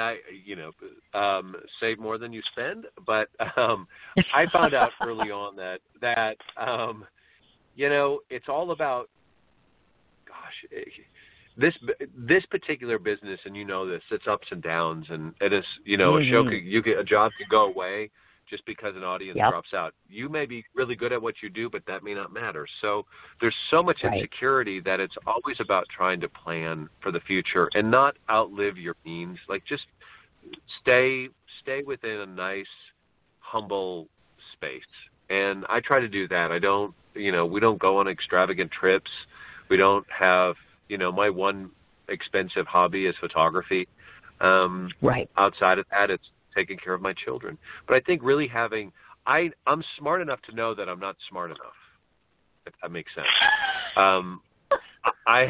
save more than you spend, but I found out early on that you know, it's all about, gosh, this particular business, and you know this, it's ups and downs, and it is, you know, a job could go away just because an audience drops out. You may be really good at what you do, but that may not matter. So there's so much insecurity that it's always about trying to plan for the future and not outlive your means. Like, just stay within a nice, humble space. And I try to do that. I don't, you know, we don't go on extravagant trips. We don't have, you know, my one expensive hobby is photography. Outside of that, it's taking care of my children. But I think really having, I'm smart enough to know that I'm not smart enough, if that makes sense. I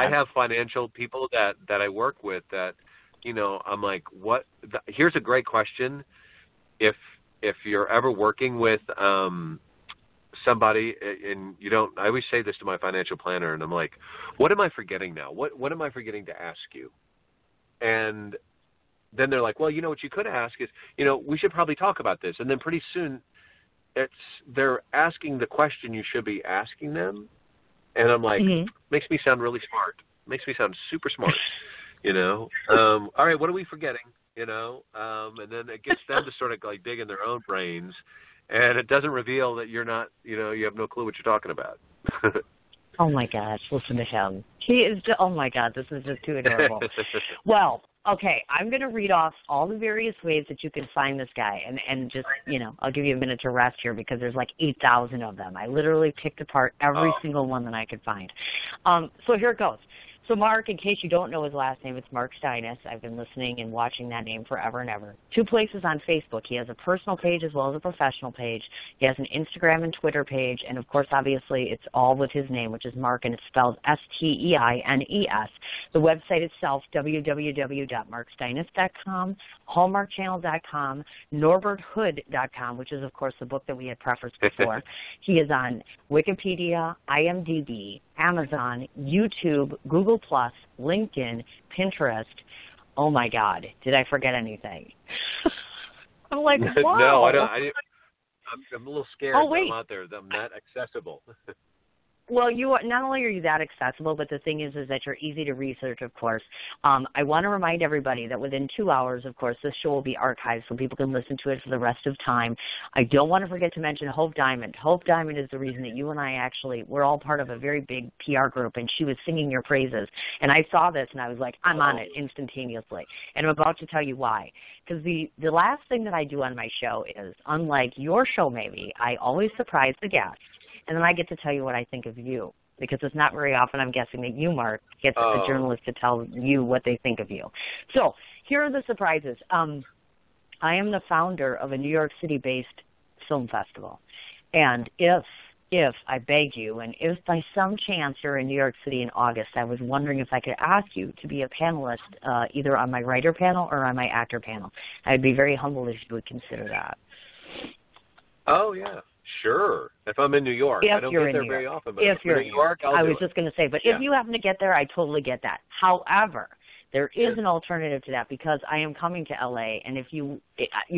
have financial people that I work with that, you know, I'm like, here's a great question. If you're ever working with somebody, and you don't, I always say this to my financial planner, and I'm like, what am I forgetting now? What am I forgetting to ask you? And then they're like, well, you know, what you could ask is, you know, we should probably talk about this. And then pretty soon they're asking the question you should be asking them. And I'm like, makes me sound really smart. Makes me sound super smart, you know. All right, what are we forgetting, you know? And then it gets them to sort of like dig in their own brains. And it doesn't reveal that you're not, you know, you have no clue what you're talking about. Oh, my gosh, listen to him. He is, oh, my God, this is just too adorable. Well, Okay, I'm going to read off all the various ways that you can find this guy, and just, you know, I'll give you a minute to rest here because there's like 8,000 of them. I literally picked apart every single one that I could find. So here it goes. So Mark, in case you don't know his last name, it's Mark Steines. I've been listening and watching that name forever and ever. Two places on Facebook. He has a personal page as well as a professional page. He has an Instagram and Twitter page. And, of course, obviously, it's all with his name, which is Mark, and it's spelled S-T-E-I-N-E-S. The website itself, www.marksteines.com, hallmarkchannel.com, norberthood.com, which is, of course, the book that we had preferenced before. He is on Wikipedia, IMDb, Amazon, YouTube, Google+, LinkedIn, Pinterest. Oh, my God. Did I forget anything? I'm like, wow. No, I don't. I'm a little scared that I'm out there. I'm not accessible. Well, you are, not only are you that accessible, but the thing is that you're easy to research, of course. I want to remind everybody that within 2 hours, of course, this show will be archived so people can listen to it for the rest of time. I don't want to forget to mention Hope Diamond. Hope Diamond is the reason that you and I actually were all part of a very big PR group, and she was singing your praises. And I saw this, and I was like, I'm on it instantaneously. And I'm about to tell you why. Because the last thing that I do on my show is, unlike your show maybe, I always surprise the guests. And then I get to tell you what I think of you, because it's not very often, I'm guessing, that you, Mark, get a journalist to tell you what they think of you. So here are the surprises. I am the founder of a New York City-based film festival. And if I beg you, and if by some chance you're in New York City in August, I was wondering if I could ask you to be a panelist either on my writer panel or on my actor panel. I'd be very humbled if you would consider that. Oh, yeah. Sure. If I'm in New York. I don't get there very often. But if you're in New York, I was just going to say, but if you happen to get there, I totally get that. However, there is an alternative to that, because I am coming to LA, and if you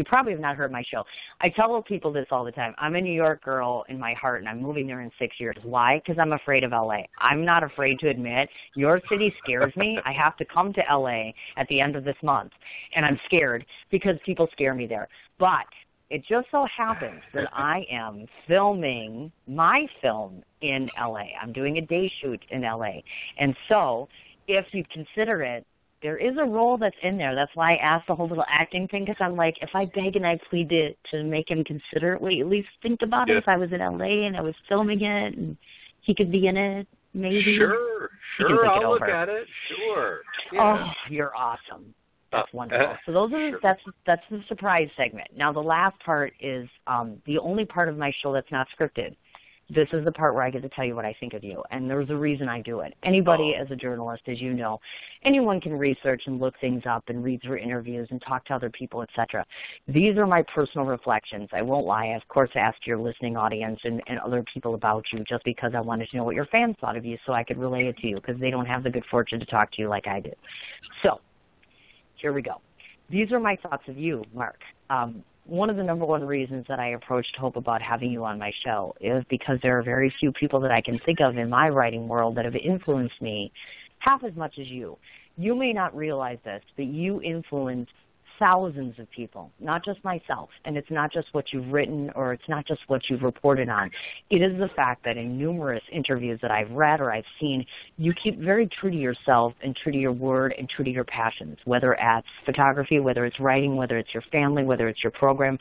probably have not heard my show. I tell people this all the time. I'm a New York girl in my heart, and I'm moving there in 6 years. Why? Because I'm afraid of LA. I'm not afraid to admit your city scares me. I have to come to LA at the end of this month, and I'm scared because people scare me there. But it just so happens that I am filming my film in L.A. I'm doing a day shoot in L.A. And so if you consider it, there is a role that's in there. That's why I asked the whole little acting thing, because I'm like, if I beg and I plead to make him consider it, wait, at least think about it. If I was in L.A. and I was filming it and he could be in it, maybe. Sure, I'll look at it. Sure. Yeah. Oh, you're awesome. That's wonderful. So those are that's the surprise segment. Now the last part is the only part of my show that's not scripted. This is the part where I get to tell you what I think of you, and there's a reason I do it. Anybody as a journalist, as you know, anyone can research and look things up and read through interviews and talk to other people, etc. These are my personal reflections. I won't lie. I, of course, asked your listening audience and other people about you just because I wanted to know what your fans thought of you so I could relay it to you, because they don't have the good fortune to talk to you like I did. So here we go. These are my thoughts of you, Mark. One of the number one reasons that I approached Hope about having you on my show is because there are very few people that I can think of in my writing world that have influenced me half as much as you. You may not realize this, but you influence thousands of people, not just myself. And it's not just what you've written, or it's not just what you've reported on. It is the fact that in numerous interviews that I've read or I've seen, you keep very true to yourself and true to your word and true to your passions, whether it's photography, whether it's writing, whether it's your family, whether it's your program.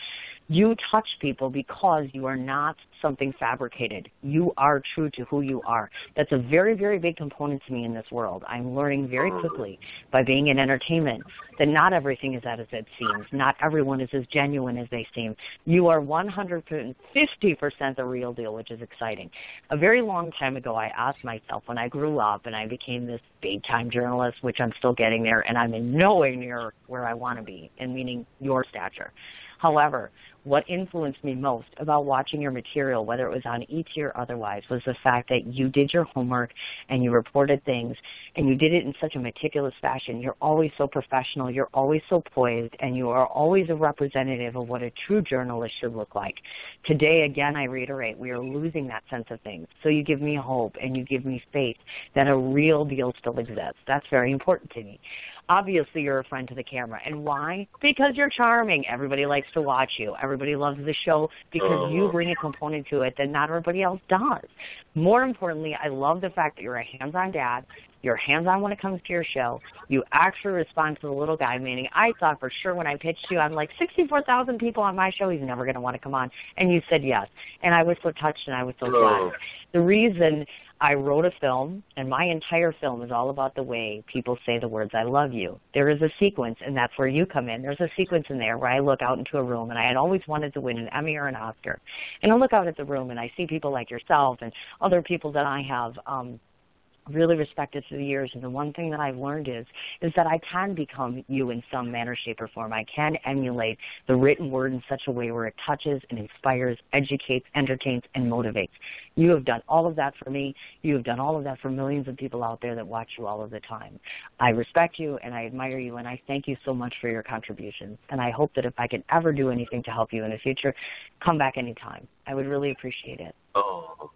You touch people because you are not something fabricated. You are true to who you are. That's a very, very big component to me in this world. I'm learning very quickly by being in entertainment that not everything is as it seems. Not everyone is as genuine as they seem. You are 150% the real deal, which is exciting. A very long time ago, I asked myself when I grew up and I became this big-time journalist, which I'm still getting there, and I'm in nowhere near where I want to be, and meaning your stature. However, what influenced me most about watching your material, whether it was on ET or otherwise, was the fact that you did your homework and you reported things, and you did it in such a meticulous fashion. You're always so professional. You're always so poised, and you are always a representative of what a true journalist should look like. Today, again, I reiterate, we are losing that sense of things. So you give me hope and you give me faith that a real deal still exists. That's very important to me. Obviously, you're a friend to the camera. And why? Because you're charming. Everybody likes to watch you. Everybody everybody loves the show because you bring a component to it that not everybody else does. More importantly, I love the fact that you're a hands-on dad. You're hands-on when it comes to your show. You actually respond to the little guy, meaning I thought for sure when I pitched you, I'm like, 64,000 people on my show, he's never going to want to come on. And you said yes. And I was so touched and I was so glad. The reason I wrote a film, and my entire film is all about the way people say the words, I love you. There is a sequence, and that's where you come in. There's a sequence in there where I look out into a room, and I had always wanted to win an Emmy or an Oscar. And I look out at the room, and I see people like yourself and other people that I have really respected through the years, and the one thing that I've learned is that I can become you in some manner, shape, or form. I can emulate the written word in such a way where it touches and inspires, educates, entertains, and motivates. You have done all of that for me. You have done all of that for millions of people out there that watch you all of the time. I respect you, and I admire you, and I thank you so much for your contributions, and I hope that if I can ever do anything to help you in the future, come back anytime. I would really appreciate it. Oh.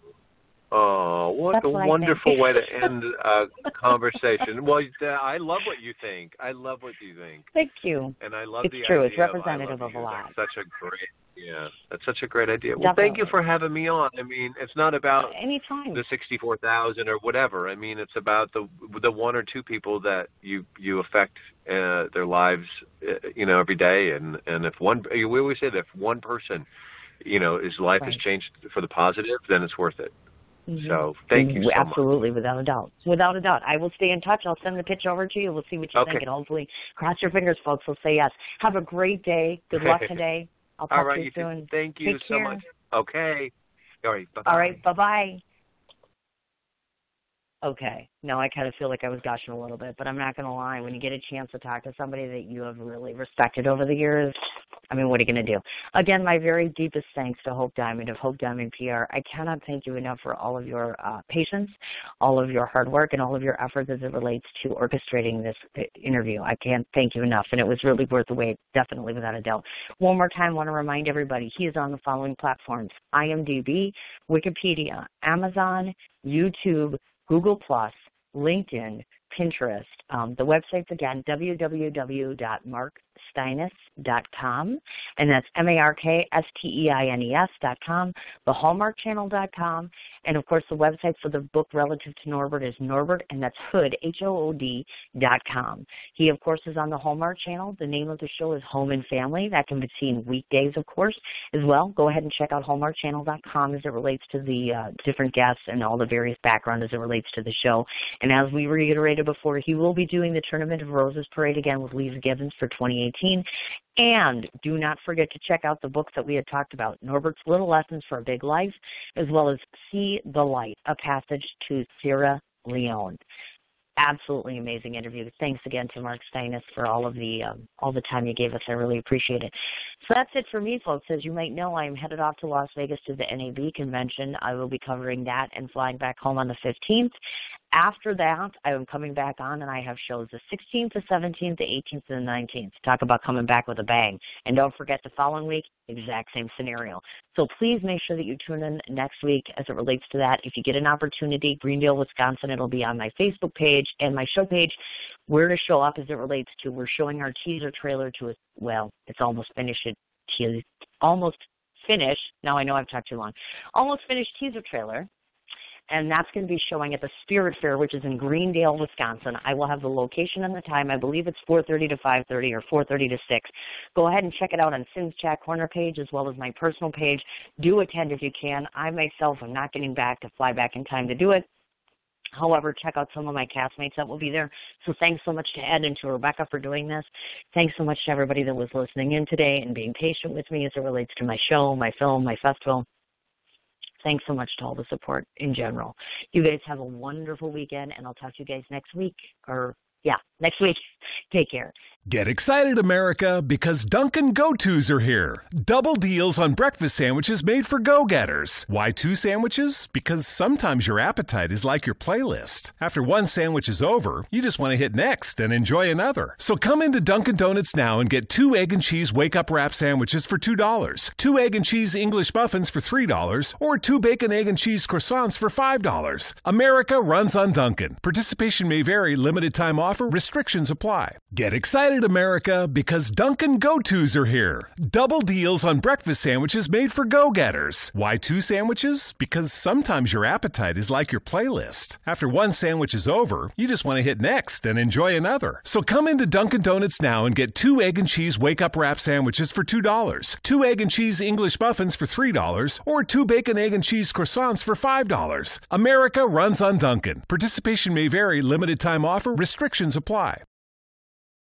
Oh, what a wonderful way to end a conversation. Well, I love what you think. I love what you think. Thank you. And I love the idea. It's true. It's representative of a lot. That's such a great idea. Well, thank you for having me on. I mean, it's not about the 64,000 or whatever. I mean, it's about the one or two people that you affect their lives, you know, every day. And if one, we always say that if one person, you know, his life has changed for the positive, then it's worth it. So thank you so much. Absolutely, without a doubt. Without a doubt. I will stay in touch. I'll send the pitch over to you. We'll see what you think. And hopefully, cross your fingers, folks. We'll say yes. Have a great day. Good luck today. I'll talk to you soon. Thank you so much. Okay. All right. Bye-bye. All right. Bye-bye. Okay. Now I kind of feel like I was gushing a little bit, but I'm not going to lie. When you get a chance to talk to somebody that you have really respected over the years, I mean, what are you going to do? Again, my very deepest thanks to Hope Diamond of Hope Diamond PR. I cannot thank you enough for all of your patience, all of your hard work, and all of your efforts as it relates to orchestrating this interview. I can't thank you enough, and it was really worth the wait, definitely, without a doubt. One more time, I want to remind everybody, he is on the following platforms: IMDb, Wikipedia, Amazon, YouTube, Google+, LinkedIn, Pinterest. The website's, again, www.marksteines.com, and that's MARKSTEINES.com, the HallmarkChannel.com, and, of course, the website for the book relative to Norbert is Norbert, and that's Hood, HOOD.com. He, of course, is on the Hallmark Channel. The name of the show is Home and Family. That can be seen weekdays, of course, as well. Go ahead and check out HallmarkChannel.com as it relates to the different guests and all the various background as it relates to the show. And as we reiterated before, he will be doing the Tournament of Roses Parade again with Lisa Givens for 2018. And do not forget to check out the books that we had talked about, Norbert's Little Lessons for a Big Life, as well as See the Light, A Passage to Sierra Leone. Absolutely amazing interview. Thanks again to Mark Steines for all the time you gave us. I really appreciate it. So that's it for me, folks. As you might know, I am headed off to Las Vegas to the NAB convention. I will be covering that and flying back home on the 15th. After that, I am coming back on, and I have shows the 16th, the 17th, the 18th, and the 19th. Talk about coming back with a bang. And don't forget the following week, exact same scenario. So please make sure that you tune in next week as it relates to that. If you get an opportunity, Greendale, Wisconsin, it'll be on my Facebook page and my show page. Where to show up as it relates to, we're showing our teaser trailer to, well, it's almost finished. It's almost finished. Now I know I've talked too long. Almost finished teaser trailer. And that's going to be showing at the Spirit Fair, which is in Greendale, Wisconsin. I will have the location and the time. I believe it's 4:30 to 5:30 or 4:30 to 6. Go ahead and check it out on Sim's Chat Corner page as well as my personal page. Do attend if you can. I myself am not getting back to fly back in time to do it. However, check out some of my castmates that will be there. So thanks so much to Ed and to Rebecca for doing this. Thanks so much to everybody that was listening in today and being patient with me as it relates to my show, my film, my festival. Thanks so much to all the support in general. You guys have a wonderful weekend, and I'll talk to you guys next week. Or, yeah, next week. Take care. Get excited, America, because Dunkin' Go-To's are here. Double deals on breakfast sandwiches made for go-getters. Why two sandwiches? Because sometimes your appetite is like your playlist. After one sandwich is over, you just want to hit next and enjoy another. So come into Dunkin' Donuts now and get 2 egg and cheese wake-up wrap sandwiches for $2, 2 egg and cheese English muffins for $3, or 2 bacon, egg, and cheese croissants for $5. America runs on Dunkin'. Participation may vary. Limited time offer. Restrictions apply. Get excited, it, America, because Dunkin' Go-To's are here. Double deals on breakfast sandwiches made for go-getters. Why two sandwiches? Because sometimes your appetite is like your playlist. After one sandwich is over, you just want to hit next and enjoy another. So come into Dunkin' Donuts now and get 2 egg and cheese wake-up wrap sandwiches for $2, 2 egg and cheese English muffins for $3, or 2 bacon, egg, and cheese croissants for $5. America runs on Dunkin'. Participation may vary. Limited time offer. Restrictions apply.